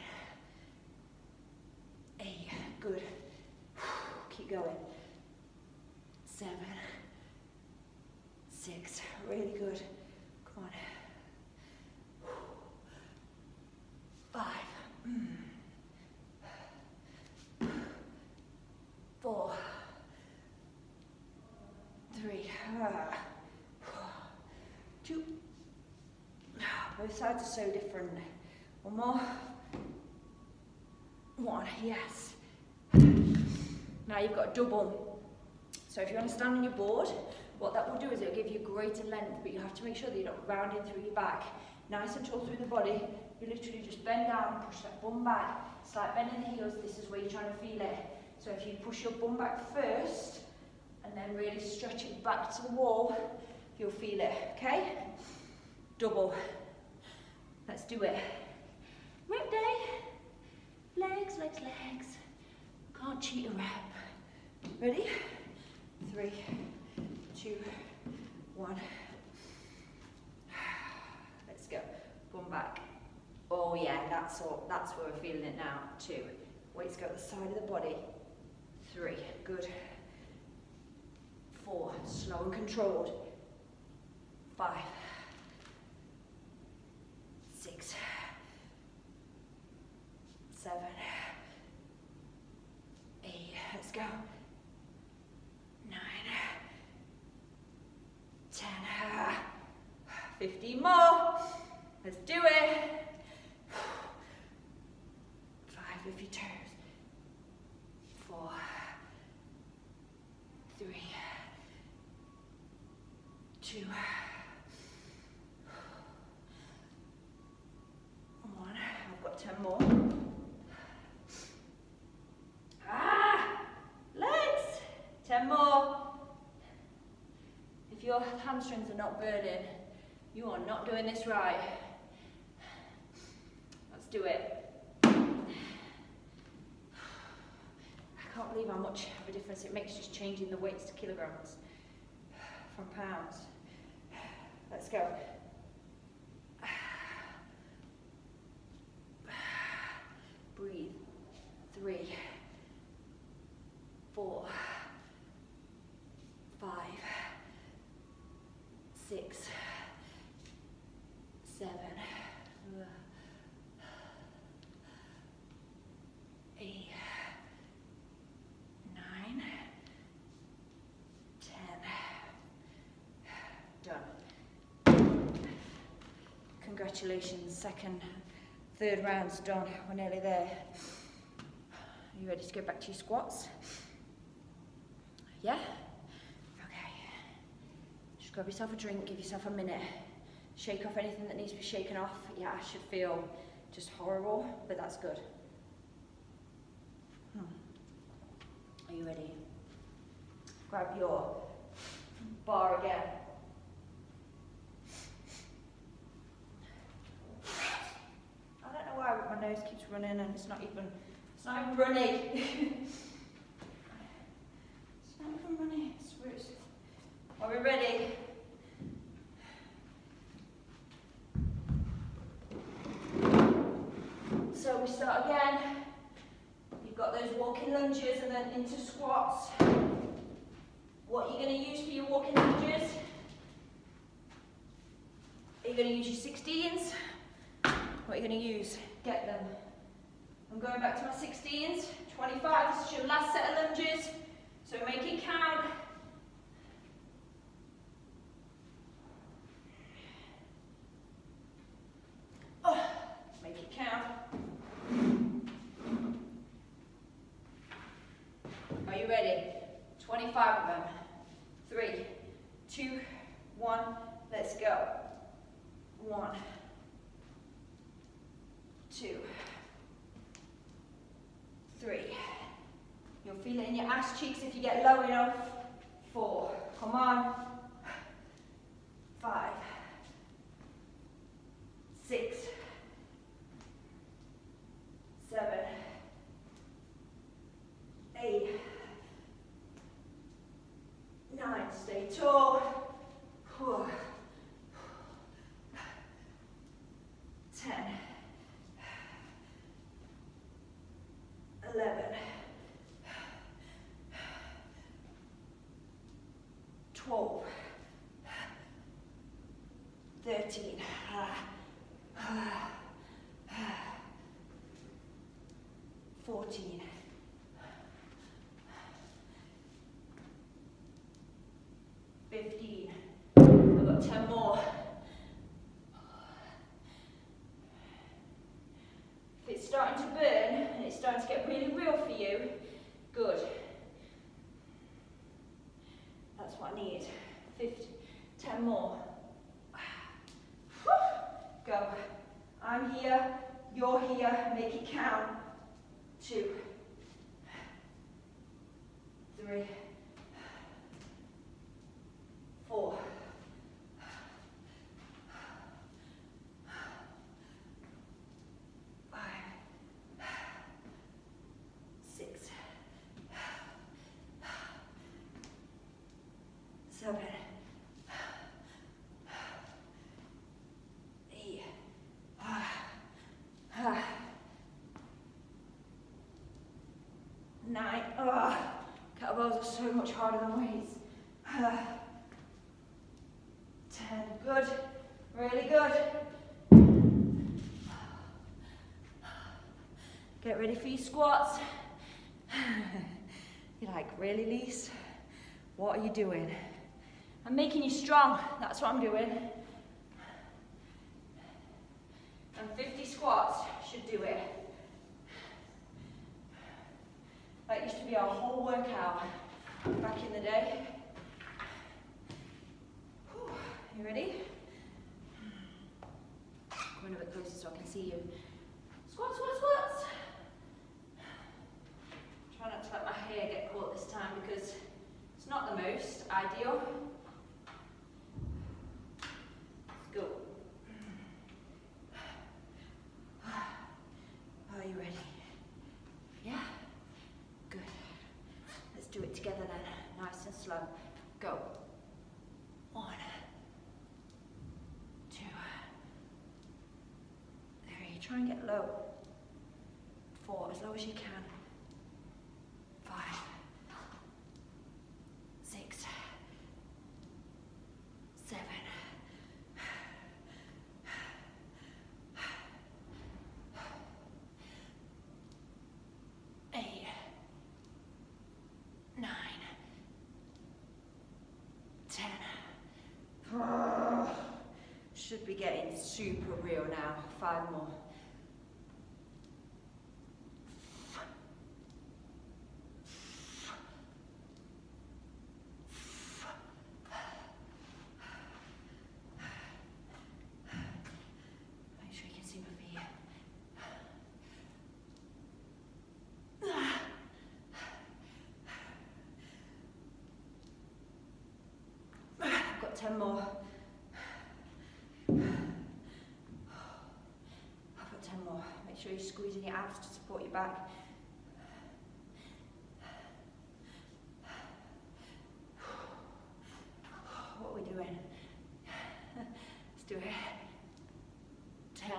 eight, good. Keep going. seven, six, really good. Come on. five, four, three, two. Both sides are so different. One more. One, yes. Now you've got a double. So if you want to stand on your board, what that will do is it will give you greater length, but you have to make sure that you're not rounding through your back. Nice and tall through the body. You literally just bend down and push that bum back. It's like bending the heels, this is where you're trying to feel it. So if you push your bum back first, and then really stretch it back to the wall, you'll feel it, okay? Double. Let's do it. Rep day. Legs, legs, legs. Can't cheat a rep. Ready? Three, two, one. Let's go. Bum back. Oh yeah, that's all. That's where we're feeling it now. Two. Weights go to the side of the body. Three. Good. Four. Slow and controlled. Five, six, seven, eight, let's go, nine, ten, fifteen more, let's do it, five with your toes, four, three, two, ten more. Ah, legs. ten more. If your hamstrings are not burning, you are not doing this right. Let's do it. I can't believe how much of a difference it makes just changing the weights to kilograms from pounds. Let's go. Breathe. Three, four, five, six, seven, eight, nine, ten. Done. Congratulations, second. Third round's done, we're nearly there. Are you ready to go back to your squats? Yeah? Okay. Just grab yourself a drink, give yourself a minute. Shake off anything that needs to be shaken off. Yeah, I should feel just horrible, but that's good. Hmm. Are you ready? Grab your bar again. I don't know why my nose keeps running and it's not even, it's not even running. It's not even running. It's weird. Are we ready? So we start again. You've got those walking lunges and then into squats. What you're going to use for your walking lunges, are you going to use your sixteens? What are you going to use? Get them. I'm going back to my sixteens. twenty-five, this is your last set of lunges. So make it count. Oh, make it count. Are you ready? twenty-five of them. Three, two, one, let's go. One, two, three. You'll feel it in your ass cheeks if you get low enough. Four, come on. Five, six, seven, eight, nine, stay tall. ten, eleven, twelve, thirteen, fourteen, fifteen. I've got ten more. If it's starting to burn and it's starting to get really real for you, good. That's what I need. fifteen, ten more. Whew. Go. I'm here, you're here, make it count. Two, three, four, five, six, seven, eight, nine. Ugh. Kettlebells are so much harder than weights. ten, good, really good. Get ready for your squats. You're like, really, Lise? What are you doing? I'm making you strong, that's what I'm doing. And fifty squats should do it. That used to be our whole workout back in the day. You ready? Come in a bit closer so I can see you. Squats, squats, squats. Try not to let my hair get caught this time because it's not the most ideal. Let's go. Are you ready? Yeah? Good. Let's do it together then. Nice and slow. Go. One. Try and get low. Four, as low as you can. Five, six, seven, eight, nine, ten. Should be getting super real now. Five more. it, ten more. I've got ten more. Make sure you're squeezing your abs to support your back. What are we doing? Let's do it. Ten.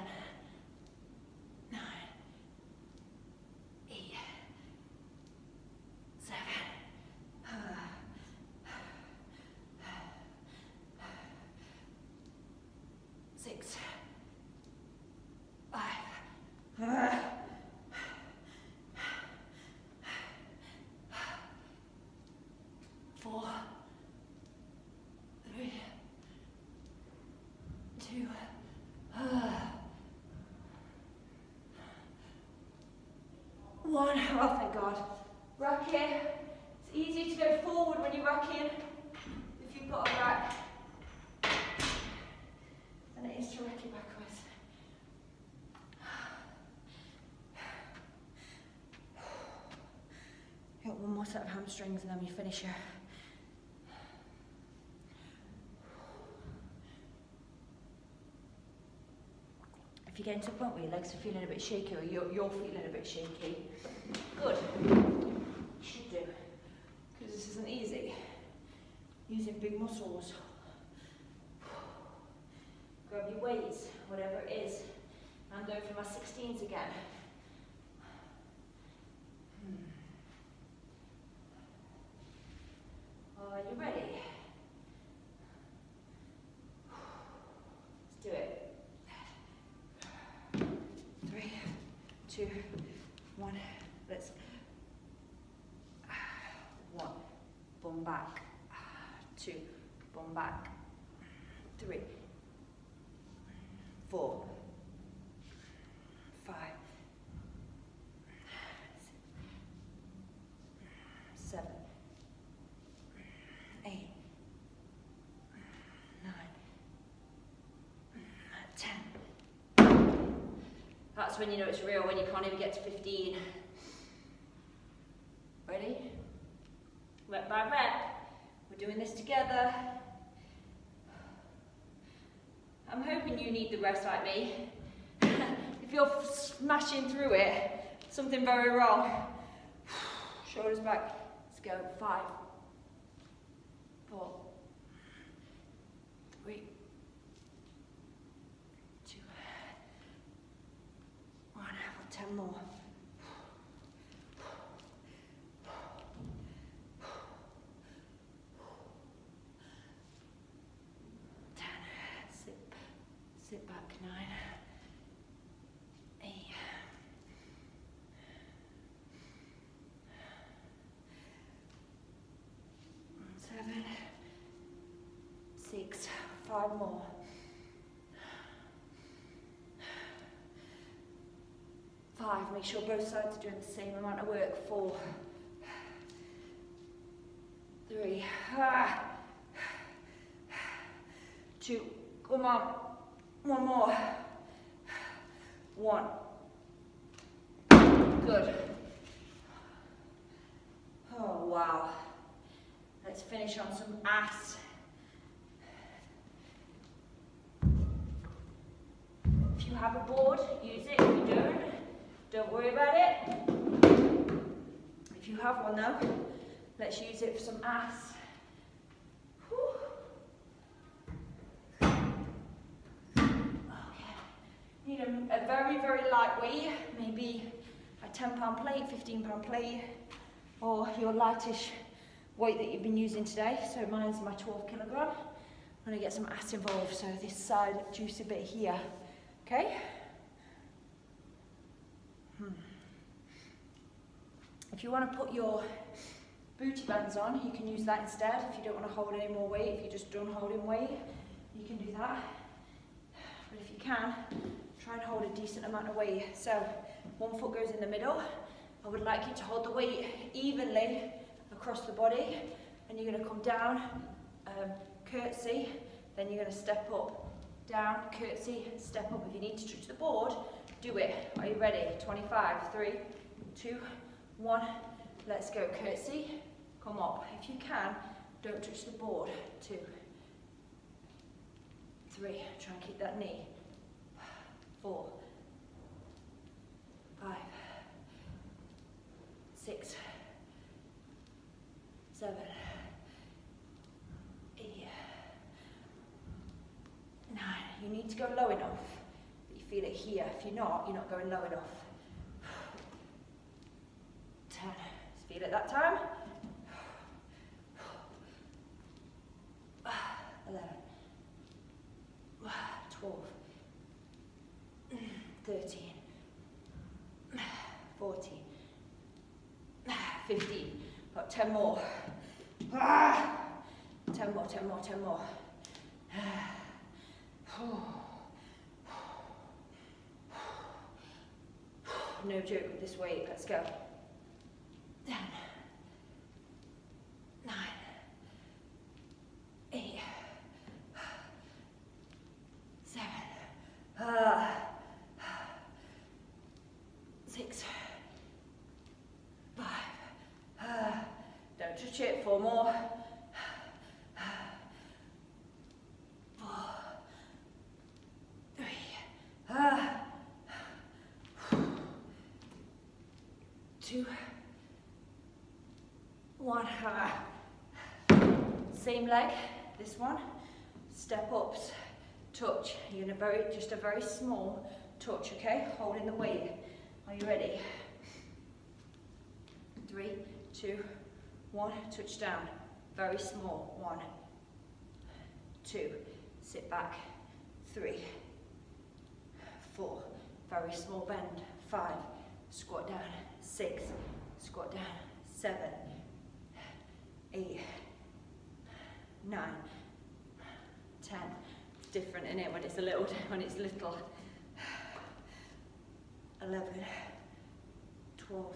One. Oh, thank God. Rack in. It's easy to go forward when you rack in if you've got a rack than it is to rack it backwards. You've got one more set of hamstrings and then you finish your. If you're getting to a point where your legs are feeling a bit shaky or you're, you're feeling a bit shaky, good. You should do, because this isn't easy. Using big muscles. Grab your weights, whatever it is. I'm going for my sixteens again. Hmm. Are you ready? Let's do it. Two, one, let's, one, bum back, two, bum back, three, four, five, six, seven, eight, nine, ten. That's when you know it's real, when you can't even get to fifteen. Ready? Rep by rep. We're doing this together. I'm hoping you need the rest like me. If you're smashing through it, something very wrong. Shoulders back. Let's go. Five. Four. Three. Ten more. Ten. Sit, sit back. Nine. Eight. Seven. Six. Five more. Five. Make sure both sides are doing the same amount of work. Four. Three. Two. Come on. One more. One. Good. Oh, wow. Let's finish on some ass. If you have a board, use it. If you don't, don't worry about it. If you have one though, let's use it for some ass. Whew. Okay. Need a, a very, very light weight, maybe a ten pound plate, fifteen pound plate, or your lightish weight that you've been using today. So mine's my twelve kilogram. I'm gonna get some ass involved, so this side juice a bit here, okay? Hmm. If you want to put your booty bands on, you can use that instead. If you don't want to hold any more weight, if you're just done holding weight, you can do that. But if you can, try and hold a decent amount of weight. So one foot goes in the middle. I would like you to hold the weight evenly across the body, and you're going to come down, um, curtsy, then you're going to step up, down, curtsy, step up. If you need to touch the board, do it. Are you ready? twenty-five, three, two, one. Let's go. Curtsy, come up. If you can, don't touch the board. Two, three, try and keep that knee, four, five, six, seven, eight, nine. You need to go low enough that you feel it here. If you're not, you're not going low enough. ten, just feel it that time. eleven, twelve, thirteen, fourteen, fifteen, got ten more, ten more, ten more, ten more, no joke with this weight, let's go, four more, four, three, ah, two, one, ah. Same leg, this one, step ups, touch, you're in a very, just a very small touch, okay, holding the weight, are you ready, three, two, one, touch down, very small, one, two, sit back, three, four, very small bend, five, squat down, six, squat down, seven, eight, nine, ten, it's different in it when it's a little, when it's little, eleven, twelve,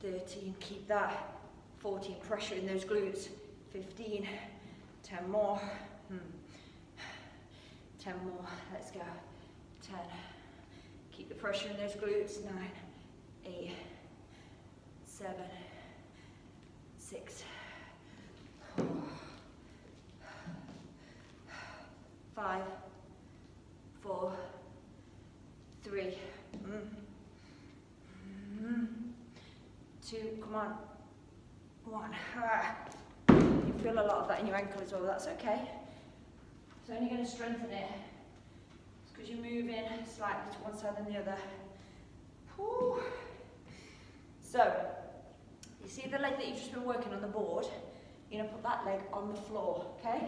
thirteen, keep that, fourteen, pressure in those glutes, fifteen, ten more, hmm. ten more, let's go, ten, keep the pressure in those glutes, nine, eight, seven, six, five, four, three, hmm. Two, come on, one, ah. You feel a lot of that in your ankle as well, that's okay. It's only going to strengthen it. It's because you're moving slightly to one side than the other. Whew. So, you see the leg that you've just been working on the board, you're going to put that leg on the floor, okay?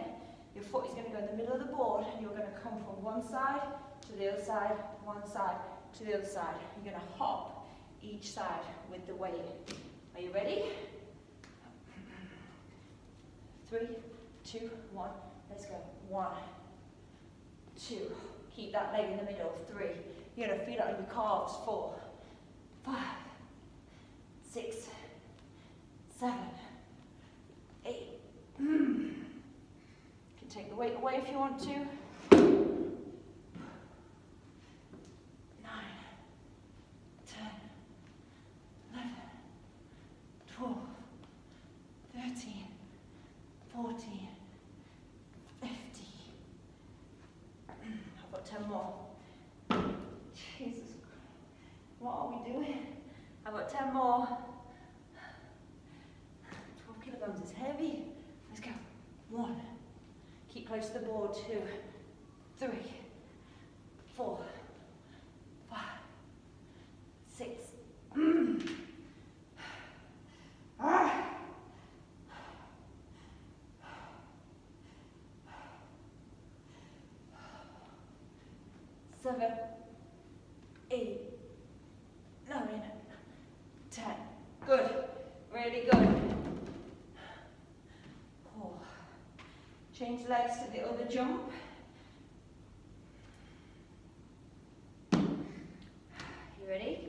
Your foot is going to go in the middle of the board and you're going to come from one side to the other side, one side to the other side. You're going to hop each side with the weight. Are you ready? Three, two, one, let's go. One, two, keep that leg in the middle. Three, you're gonna feel it on your calves. Four, five, six, seven, eight. You can take the weight away if you want to. Close to the board, two, three, four, five, six. Mm. Ah. Seven, eight, nine, ten. Good, really good. Change legs to the other jump. You ready?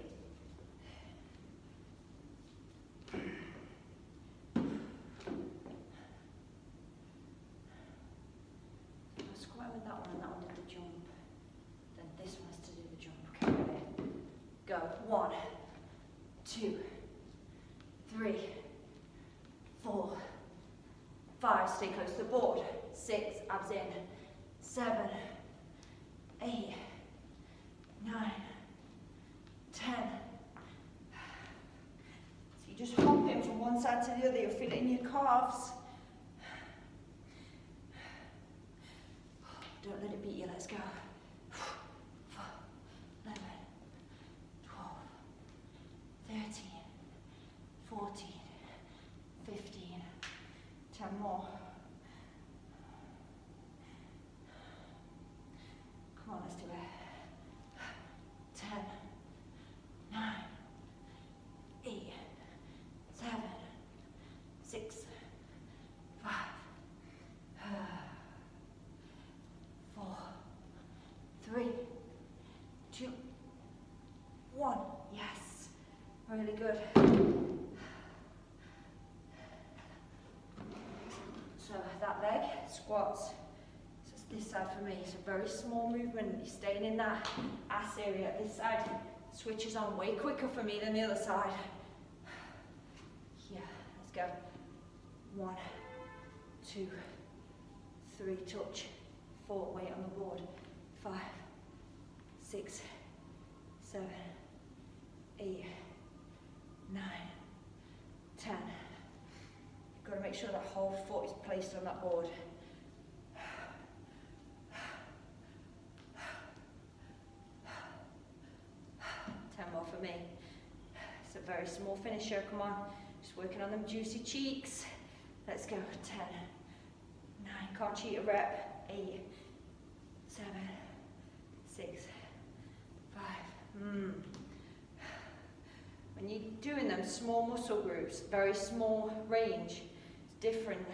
Squat with that one, and that one did the jump. Then this one has to do the jump. Okay, ready? Go. One, two, three, four, five, stay close to the board. Six, abs in. seven, eight, nine, ten. So you're just hopping from one side to the other, you're feeling your calves. Don't let it beat you, let's go. eleven, twelve, thirteen, fourteen, fifteen, ten more. Come on, let's do it. ten, nine, eight, seven, six, five, four, three, two, one. Yes, really good. So that leg, squats. So it's this side for me, it's a very small movement. You're staying in that ass area. This side switches on way quicker for me than the other side. Yeah, let's go. One, two, three, touch. Four, weight on the board. Five, six, seven, eight, nine, ten. You've got to make sure that whole foot is placed on that board. ten more for me. It's a very small finisher, come on. Just working on them juicy cheeks. Let's go, ten, nine, can't cheat a rep. eight, seven, six, five. Mm. When you're doing them small muscle groups, very small range, it's different.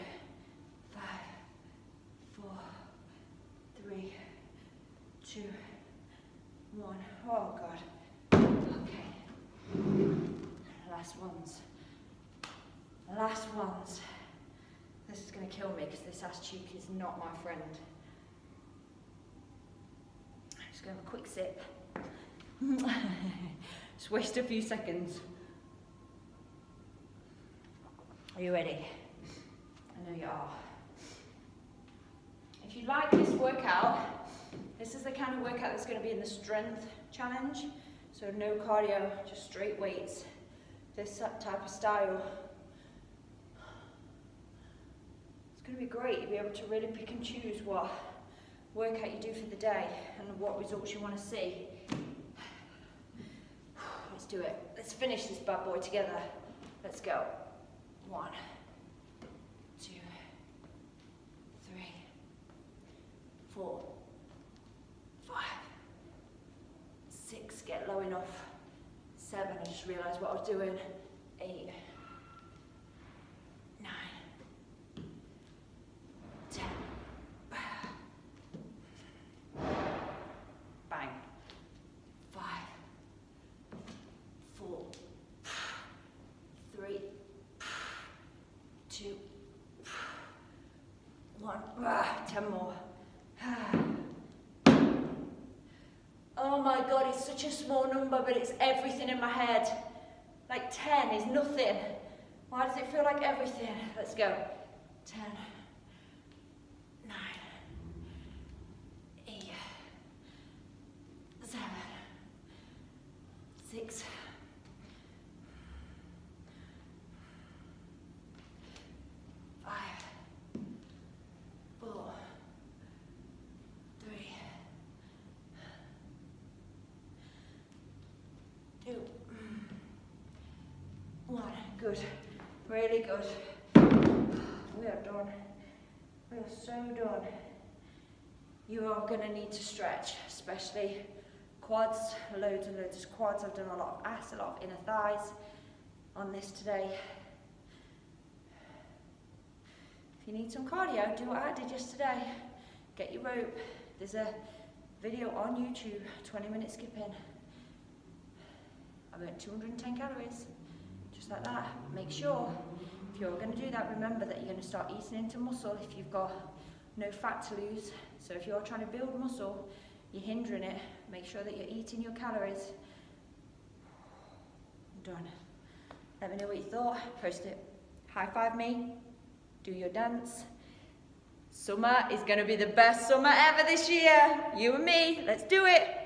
five, four, three, two, one. Oh God. Okay. Last ones. Last ones. This is going to kill me because this ass cheek is not my friend. Just gonna have a quick sip. Just waste a few seconds. Are you ready? I know you are. If you like this workout, this is the kind of workout that's going to be in the strength challenge. So no cardio, just straight weights. This type of style. It's going to be great. You'll be able to really pick and choose what workout you do for the day and what results you want to see. Let's do it. Let's finish this bad boy together. Let's go. One, two, three, four, five, six. Get low enough. Seven. I just realised what I was doing. Eight. ten more. Oh my God, it's such a small number, but it's everything in my head. Like ten is nothing. Why does it feel like everything? Let's go. ten, nine, eight, seven, six. Good, really good. We are done. We are so done. You are going to need to stretch, especially quads, loads and loads of quads. I've done a lot of ass, a lot of inner thighs on this today. If you need some cardio, do what I did yesterday. Get your rope. There's a video on YouTube, twenty minute skipping. I burnt two hundred and ten calories. Just like that. Make sure if you're going to do that, remember that you're going to start eating into muscle if you've got no fat to lose. So if you're trying to build muscle, you're hindering it. Make sure that you're eating your calories. I'm done. Let me know what you thought. Post it. High five me. Do your dance. Summer is gonna be the best summer ever this year. You and me, let's do it.